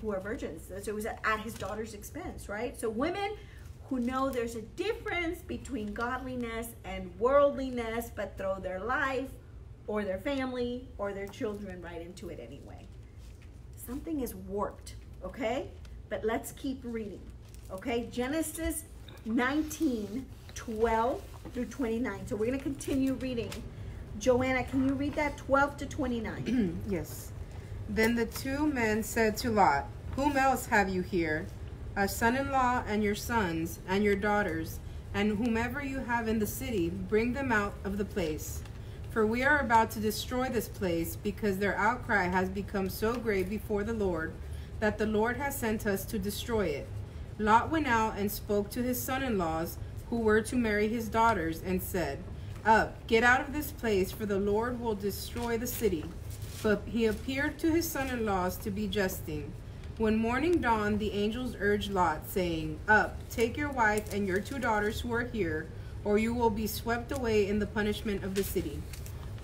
who are virgins. So it was at his daughter's expense, right? So women who know there's a difference between godliness and worldliness, but throw their life or their family or their children right into it anyway. Something is warped, okay? But let's keep reading, okay? Genesis 19:12 through 29. So we're gonna continue reading. Joanna, can you read that 12 to 29? Yes. Then the two men said to Lot, Whom else have you here? A son-in-law and your sons and your daughters, and whomever you have in the city, bring them out of the place. For we are about to destroy this place, because their outcry has become so great before the Lord, that the Lord has sent us to destroy it. Lot went out and spoke to his son-in-laws, who were to marry his daughters, and said, Up, get out of this place, for the Lord will destroy the city. But he appeared to his son-in-laws to be jesting. When morning dawned, the angels urged Lot, saying, Up, take your wife and your two daughters who are here, or you will be swept away in the punishment of the city.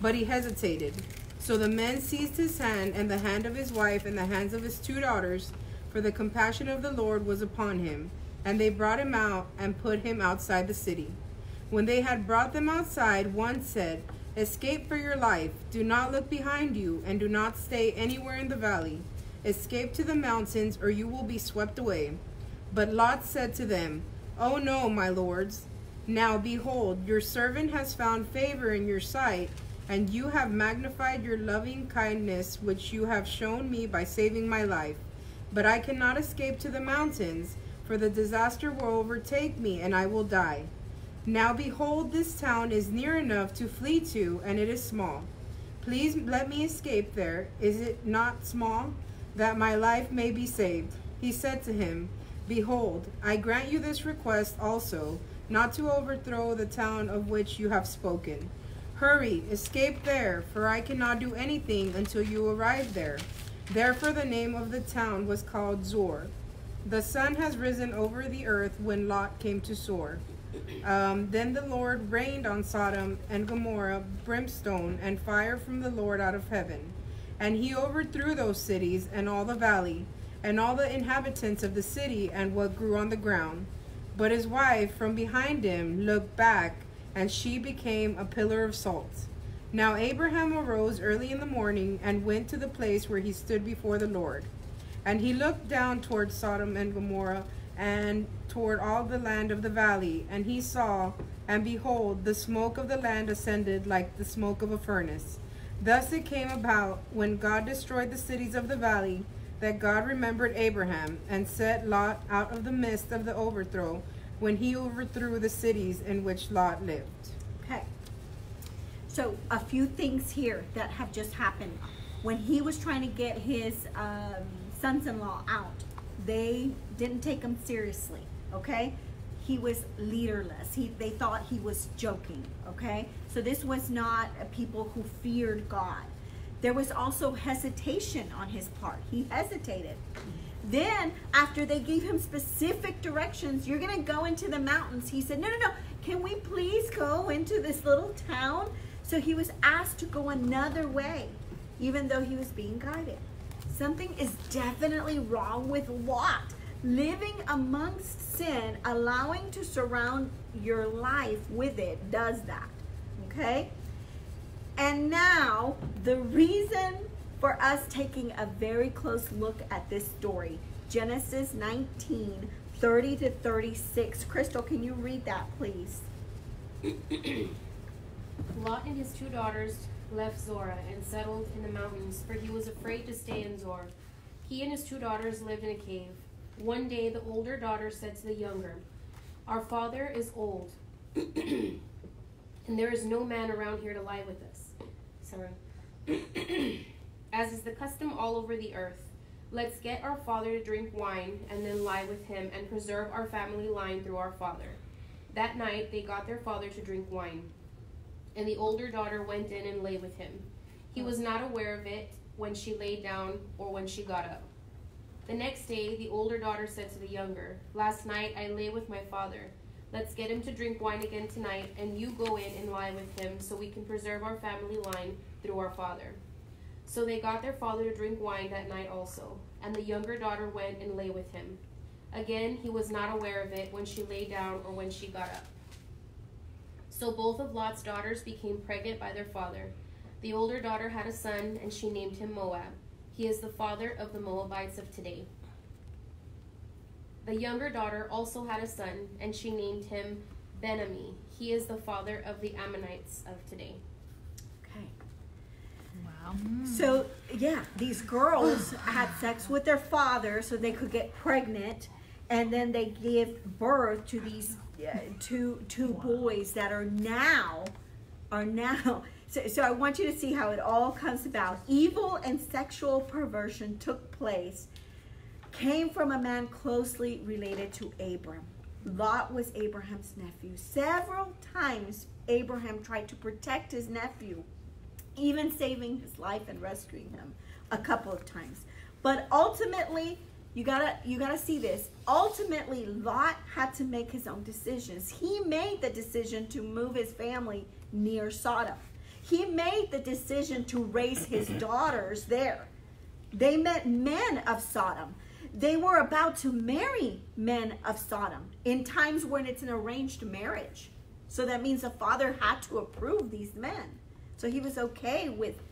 But he hesitated. So the men seized his hand, and the hand of his wife, and the hands of his two daughters, for the compassion of the Lord was upon him. And they brought him out and put him outside the city. When they had brought them outside, one said, Escape for your life. Do not look behind you, and do not stay anywhere in the valley. Escape to the mountains, or you will be swept away. But Lot said to them, Oh no, my lords. Now behold, your servant has found favor in your sight, and you have magnified your loving kindness, which you have shown me by saving my life. But I cannot escape to the mountains, for the disaster will overtake me, and I will die. Now behold, this town is near enough to flee to, and it is small. Please let me escape there. Is it not small, that my life may be saved? He said to him, Behold, I grant you this request also, not to overthrow the town of which you have spoken. Hurry, escape there, for I cannot do anything until you arrive there. Therefore the name of the town was called Zoar. The sun has risen over the earth when Lot came to Zoar. Then the Lord rained on Sodom and Gomorrah brimstone and fire from the Lord out of heaven. And he overthrew those cities and all the valley, and all the inhabitants of the city and what grew on the ground. But his wife from behind him looked back, and she became a pillar of salt. Now Abraham arose early in the morning and went to the place where he stood before the Lord. And he looked down toward Sodom and Gomorrah, and toward all the land of the valley, and he saw, and behold, the smoke of the land ascended like the smoke of a furnace. Thus it came about, when God destroyed the cities of the valley, that God remembered Abraham, and set Lot out of the midst of the overthrow, when he overthrew the cities in which Lot lived. Okay. So a few things here that have just happened. When he was trying to get his sons-in-law out, they didn't take him seriously, okay? He was leaderless. They thought he was joking, okay? So this was not a people who feared God. There was also hesitation on his part. He hesitated. Then, after they gave him specific directions, you're gonna go into the mountains, he said, no, can we please go into this little town? So he was asked to go another way, even though he was being guided. Something is definitely wrong with Lot. Living amongst sin, allowing to surround your life with it, does that, okay? And now, the reason for us taking a very close look at this story, Genesis 19, 30 to 36. Crystal, can you read that, please? Lot and his two daughters left Zorah and settled in the mountains, for he was afraid to stay in Zorah. He and his two daughters lived in a cave. One day the older daughter said to the younger, Our father is old, and there is no man around here to lie with us. Sorry. As is the custom all over the earth, let's get our father to drink wine and then lie with him and preserve our family line through our father. That night they got their father to drink wine. And the older daughter went in and lay with him. He was not aware of it when she laid down or when she got up. The next day, the older daughter said to the younger, Last night I lay with my father. Let's get him to drink wine again tonight, and you go in and lie with him so we can preserve our family line through our father. So they got their father to drink wine that night also, and the younger daughter went and lay with him. Again, he was not aware of it when she lay down or when she got up. So both of Lot's daughters became pregnant by their father. The older daughter had a son, and she named him Moab. He is the father of the Moabites of today. The younger daughter also had a son, and she named him Ben-Ami. He is the father of the Ammonites of today. Okay. Wow. So, yeah, these girls had sex with their father so they could get pregnant, and then they give birth to these two boys that are now. So I want you to see how it all comes about. Evil and sexual perversion took place came from a man closely related to Abram. Lot was Abraham's nephew. Several times Abraham tried to protect his nephew, even saving his life and rescuing him a couple of times. But ultimately, you gotta see this. Ultimately, Lot had to make his own decisions. He made the decision to move his family near Sodom. He made the decision to raise his daughters there. They met men of Sodom. They were about to marry men of Sodom in times when it's an arranged marriage. So that means the father had to approve these men. So he was okay with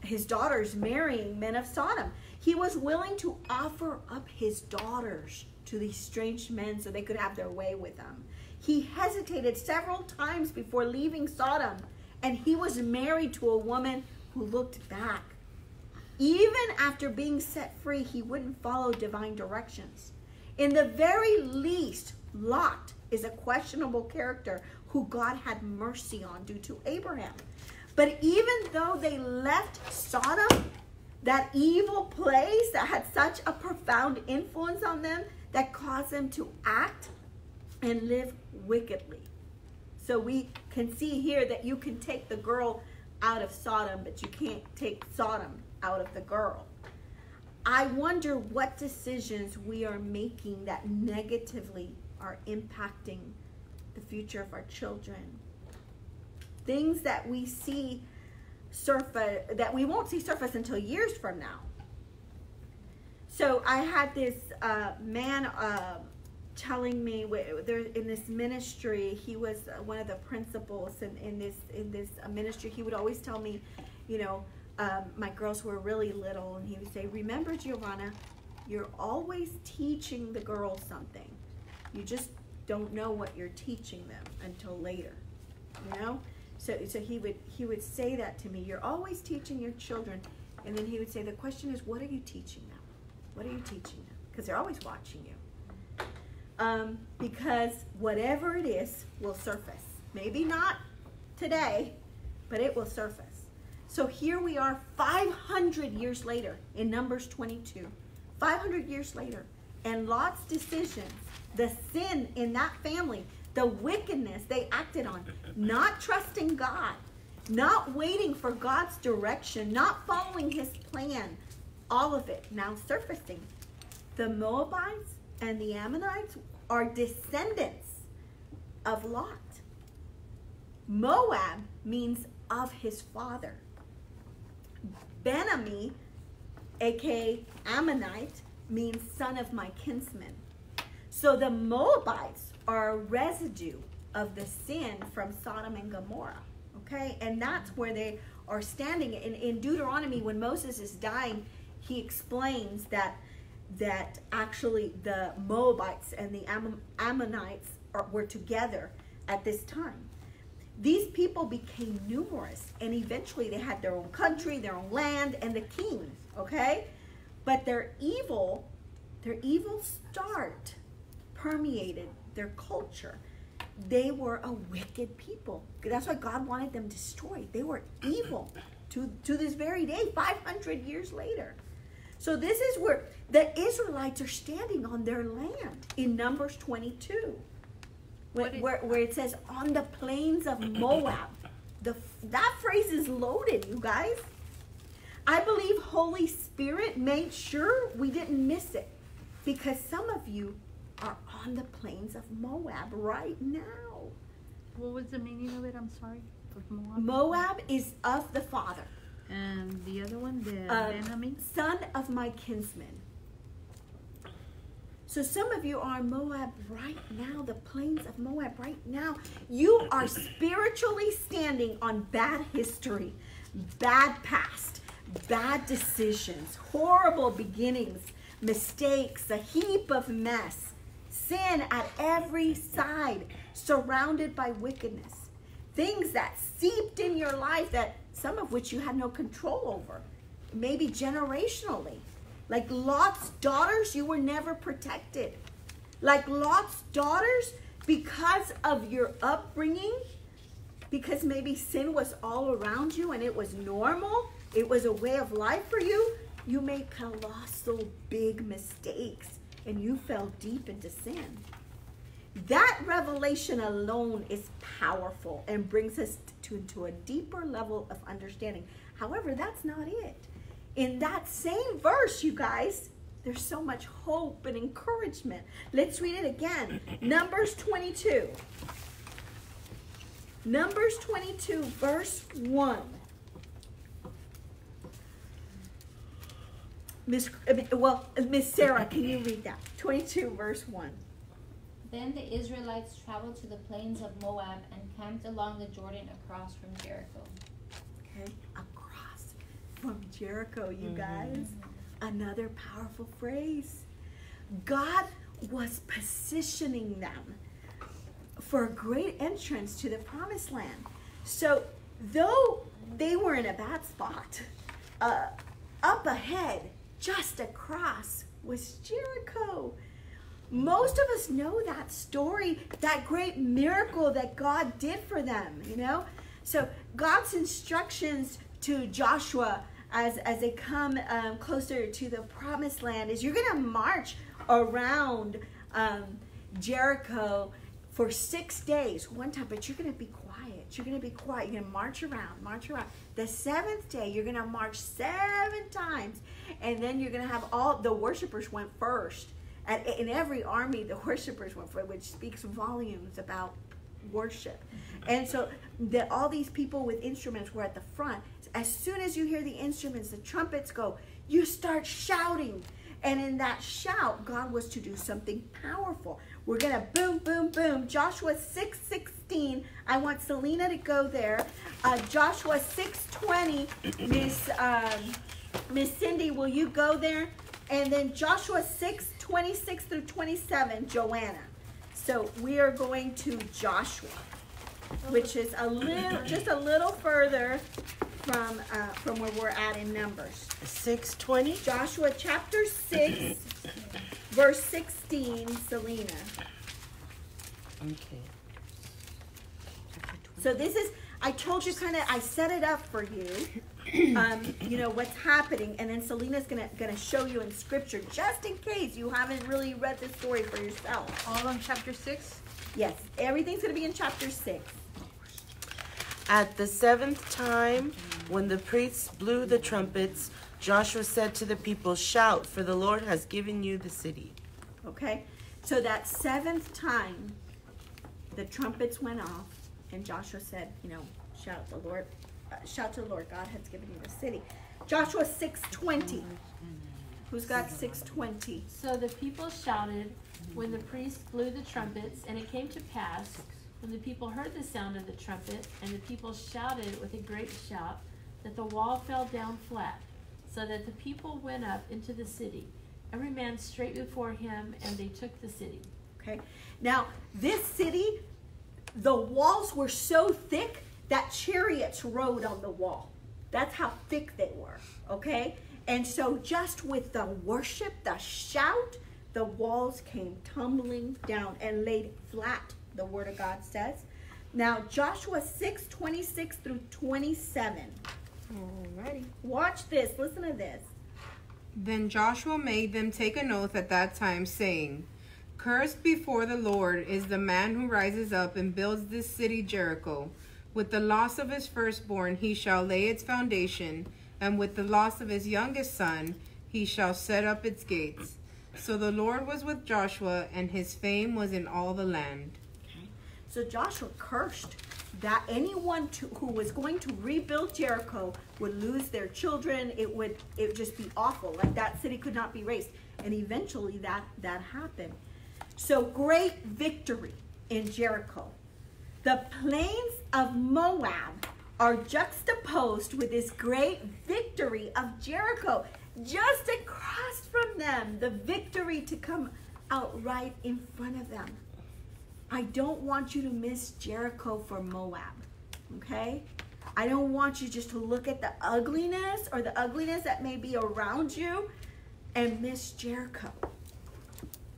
his daughters marrying men of Sodom. He was willing to offer up his daughters to these strange men so they could have their way with them. He hesitated several times before leaving Sodom, and he was married to a woman who looked back. Even after being set free, he wouldn't follow divine directions. In the very least, Lot is a questionable character who God had mercy on due to Abraham. But even though they left Sodom, that evil place that had such a profound influence on them that caused them to act and live wickedly. So we can see here that you can take the girl out of Sodom, but you can't take Sodom out of the girl. I wonder what decisions we are making that negatively are impacting the future of our children. Things that we see surface, that we won't see surface until years from now. So I had this man telling me there in this ministry. He was one of the principals in this ministry. He would always tell me, you know, my girls were really little, and he would say, "Remember, Giovanna, you're always teaching the girls something. You just don't know what you're teaching them until later, you know." So he would say that to me. You're always teaching your children. And then he would say, the question is, what are you teaching them? What are you teaching them? Because they're always watching you. Because whatever it is will surface. Maybe not today, but it will surface. So here we are 500 years later in Numbers 22. 500 years later. And Lot's decisions, the sin in that family, the wickedness they acted on, not trusting God, not waiting for God's direction, not following his plan, all of it now surfacing. The Moabites and the Ammonites are descendants of Lot. Moab means of his father. Ben-Ami, aka Ammonite, means son of my kinsman. So the Moabites are a residue of the sin from Sodom and Gomorrah, okay? And that's where they are standing. In Deuteronomy, when Moses is dying, he explains that actually the Moabites and the Ammonites were together at this time. These people became numerous, and eventually they had their own country, their own land, and the king, okay? But their evil start permeated their culture. They were a wicked people. That's why God wanted them destroyed. They were evil to this very day, 500 years later. So this is where the Israelites are standing on their land in Numbers 22, where it says, on the plains of Moab. That phrase is loaded, you guys. I believe Holy Spirit made sure we didn't miss it, because some of you are on the plains of Moab right now. What was the meaning of it? I'm sorry. Moab? Moab is of the father. And the other one, the enemy? Son of my kinsman. So some of you are Moab right now, the plains of Moab right now. You are spiritually standing on bad history, bad past, bad decisions, horrible beginnings, mistakes, a heap of mess. Sin at every side, surrounded by wickedness. Things that seeped in your life, that some of which you had no control over, maybe generationally. Like Lot's daughters, you were never protected. Like Lot's daughters, because of your upbringing, because maybe sin was all around you and it was normal, it was a way of life for you, You made colossal big mistakes and you fell deep into sin. That revelation alone is powerful and brings us to a deeper level of understanding. However, that's not it. In that same verse, you guys, there's so much hope and encouragement. Let's read it again. Numbers 22. Numbers 22, verse 1. Miss Sarah, can you read that? 22, verse 1. Then the Israelites traveled to the plains of Moab and camped along the Jordan across from Jericho. Okay, across from Jericho, you guys. Another powerful phrase. God was positioning them for a great entrance to the promised land. So though they were in a bad spot, up ahead, just across, was Jericho. Most of us know that story, that great miracle that God did for them, you know? So God's instructions to Joshua as they come closer to the promised land is you're gonna march around Jericho for 6 days, one time, but you're gonna be quiet. You're gonna be quiet, you're gonna march around. The seventh day, you're gonna march 7 times, and then you're gonna have all, the worshipers went first. In every army, the worshipers went for it, which speaks volumes about worship. And so that all these people with instruments were at the front. As soon as you hear the instruments, the trumpets go, you start shouting. And in that shout, God was to do something powerful. We're going to boom, boom, boom. Joshua 6:16. I want Selena to go there. Joshua 6:20. Miss Cindy, will you go there? And then Joshua 6:26 through 27, Joanna. So we are going to Joshua, which is a little, just a little further from where we're at in Numbers. 6:20. Joshua chapter 6, verse 16, Selena. Okay. So this is, I told you kind of, I set it up for you. You know what's happening, and then Selena's gonna show you in scripture just in case you haven't really read the story for yourself. All in chapter 6? Yes, everything's gonna be in chapter 6. At the 7th time, when the priests blew the trumpets, Joshua said to the people, "Shout, for the Lord has given you the city." Okay, so that 7th time, the trumpets went off, and Joshua said, "You know, shout, the Lord." Shout to the Lord, God has given you the city. Joshua 6:20. Who's got 6:20? So the people shouted when the priests blew the trumpets, and it came to pass, when the people heard the sound of the trumpet, and the people shouted with a great shout, that the wall fell down flat, so that the people went up into the city, every man straight before him, and they took the city. Okay. Now, this city, the walls were so thick that chariots rode on the wall. That's how thick they were, okay? And so just with the worship, the shout, the walls came tumbling down and laid flat, the word of God says. Now, Joshua 6:26 through 27. Alrighty. Watch this, listen to this. Then Joshua made them take an oath at that time, saying, "Cursed before the Lord is the man who rises up and builds this city Jericho. With the loss of his firstborn he shall lay its foundation, and with the loss of his youngest son he shall set up its gates." So the Lord was with Joshua, and his fame was in all the land. Okay. So Joshua cursed that anyone who was going to rebuild Jericho would lose their children. It would just be awful. Like that city could not be raised. And eventually that happened. So great victory in Jericho. The plains of Moab are juxtaposed with this great victory of Jericho. Just across from them, the victory to come out right in front of them. I don't want you to miss Jericho for Moab, okay? I don't want you just to look at the ugliness or the ugliness that may be around you and miss Jericho.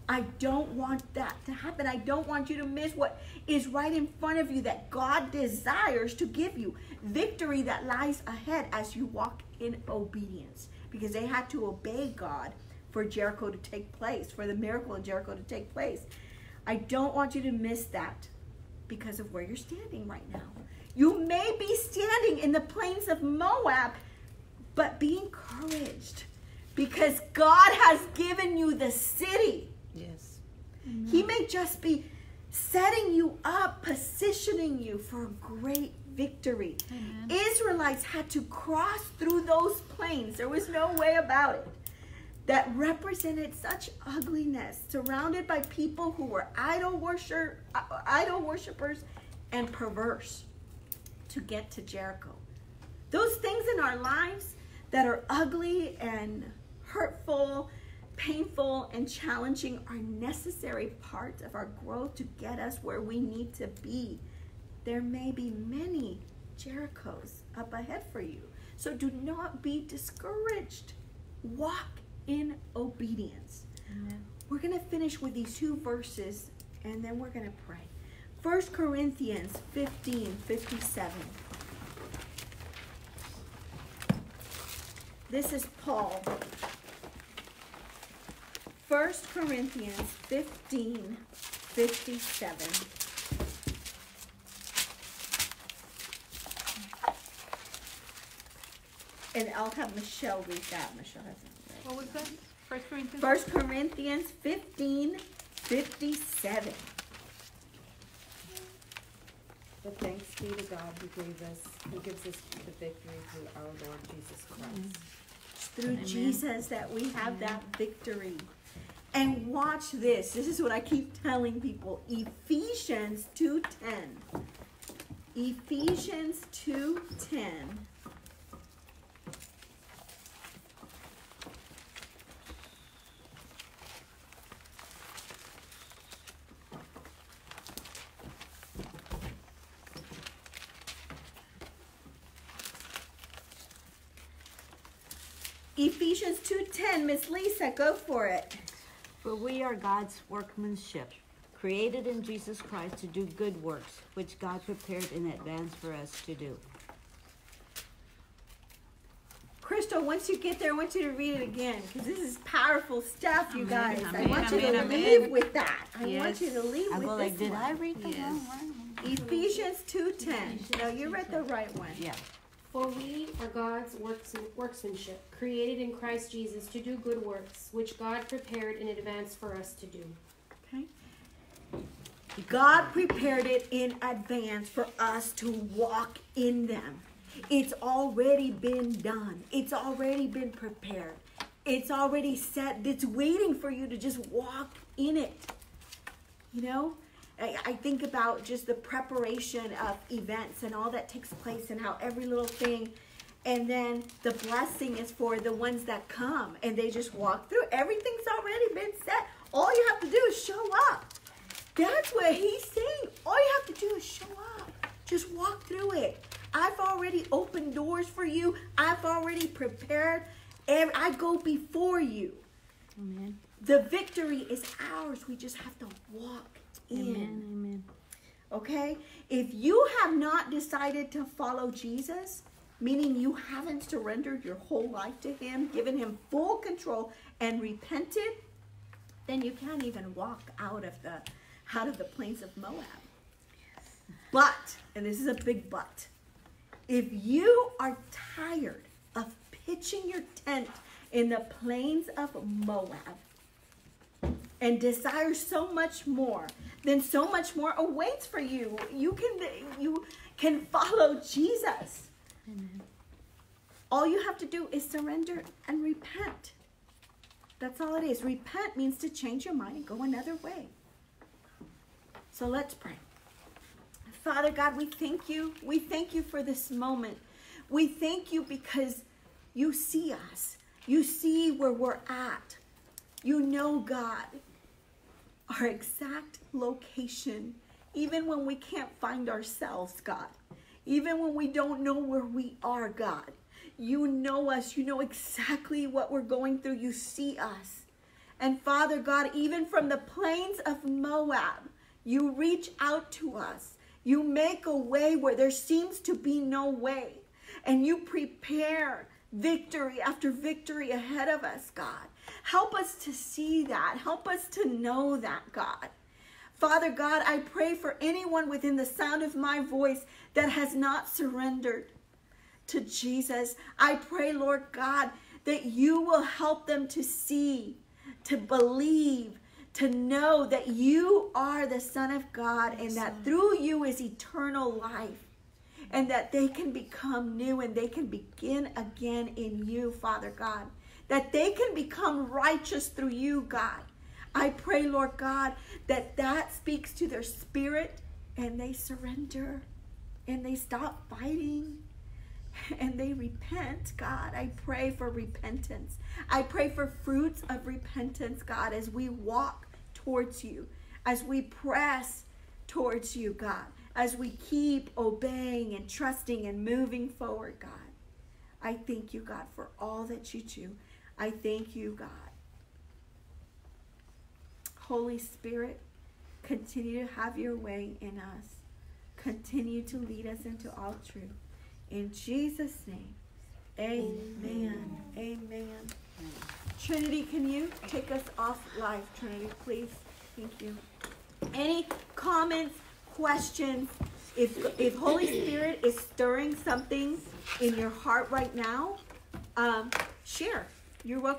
I don't want that to happen. I don't want you to miss what is right in front of you that God desires to give you. Victory that lies ahead as you walk in obedience, because they had to obey God for Jericho to take place, for the miracle in Jericho to take place. I don't want you to miss that because of where you're standing right now. You may be standing in the plains of Moab, but be encouraged because God has given you the city. Yes. Amen. He may just be setting you up, positioning you for a great victory. Amen. Israelites had to cross through those plains. There was no way about it. That represented such ugliness, surrounded by people who were idol worshippers and perverse, to get to Jericho. Those things in our lives that are ugly and hurtful, painful and challenging are necessary parts of our growth to get us where we need to be. There may be many Jerichos up ahead for you, so do not be discouraged. Walk in obedience. Amen. We're going to finish with these two verses and then we're going to pray. 1 Corinthians 15:57. This is Paul. 1 Corinthians 15:57. And I'll have Michelle read that. Michelle has it. What was that? 1 Corinthians? 1 Corinthians 15:57. But thanks be to God who gives us the victory through our Lord Jesus Christ. It's through Amen. Jesus that we have Amen. That victory. And watch this. This is what I keep telling people. Ephesians 2:10. Ephesians 2:10. Ephesians 2:10, Miss Lisa, go for it. For we are God's workmanship, created in Jesus Christ to do good works, which God prepared in advance for us to do. Crystal, once you get there, I want you to read it again, because this is powerful stuff, you guys. I want you to leave with that. I want you to leave with this. Did I read the wrong one? Ephesians 2:10. No, you read the right one. Yeah. For we are God's workmanship, created in Christ Jesus to do good works, which God prepared in advance for us to do. Okay. God prepared it in advance for us to walk in them. It's already been done. It's already been prepared. It's already set. It's waiting for you to just walk in it. You know? I think about just the preparation of events and all that takes place and how every little thing, and then the blessing is for the ones that come and they just walk through. Everything's already been set. All you have to do is show up. That's what he's saying. All you have to do is show up. Just walk through it. I've already opened doors for you. I've already prepared. And I go before you. Amen. The victory is ours. We just have to walk. Amen. Amen. Okay? If you have not decided to follow Jesus, meaning you haven't surrendered your whole life to him, given him full control and repented, then you can't even walk out of the plains of Moab. But, and this is a big but, if you are tired of pitching your tent in the plains of Moab, and desire so much more, then so much more awaits for you. You can follow Jesus. Amen. All you have to do is surrender and repent. That's all it is. Repent means to change your mind and go another way. So let's pray. Father God, we thank you. We thank you for this moment. We thank you because you see us. You see where we're at. You know, God, our exact location, even when we can't find ourselves, God, even when we don't know where we are, God, you know us. You know exactly what we're going through. You see us. And Father God, even from the plains of Moab, you reach out to us. You make a way where there seems to be no way. And you prepare victory after victory ahead of us, God. Help us to see that. Help us to know that, God. Father God, I pray for anyone within the sound of my voice that has not surrendered to Jesus. I pray, Lord God, that you will help them to see, to believe, to know that you are the Son of God, and that through you is eternal life, and that they can become new and they can begin again in you, Father God, that they can become righteous through you, God. I pray, Lord God, that that speaks to their spirit and they surrender and they stop fighting and they repent, God. I pray for repentance. I pray for fruits of repentance, God, as we walk towards you, as we press towards you, God, as we keep obeying and trusting and moving forward, God. I thank you, God, for all that you do. I thank you, God. Holy Spirit, continue to have your way in us. Continue to lead us into all truth. In Jesus' name, amen. Amen. Trinity, can you take us off live, Trinity, please? Thank you. Any comments, questions? If Holy Spirit is stirring something in your heart right now, share. You're welcome.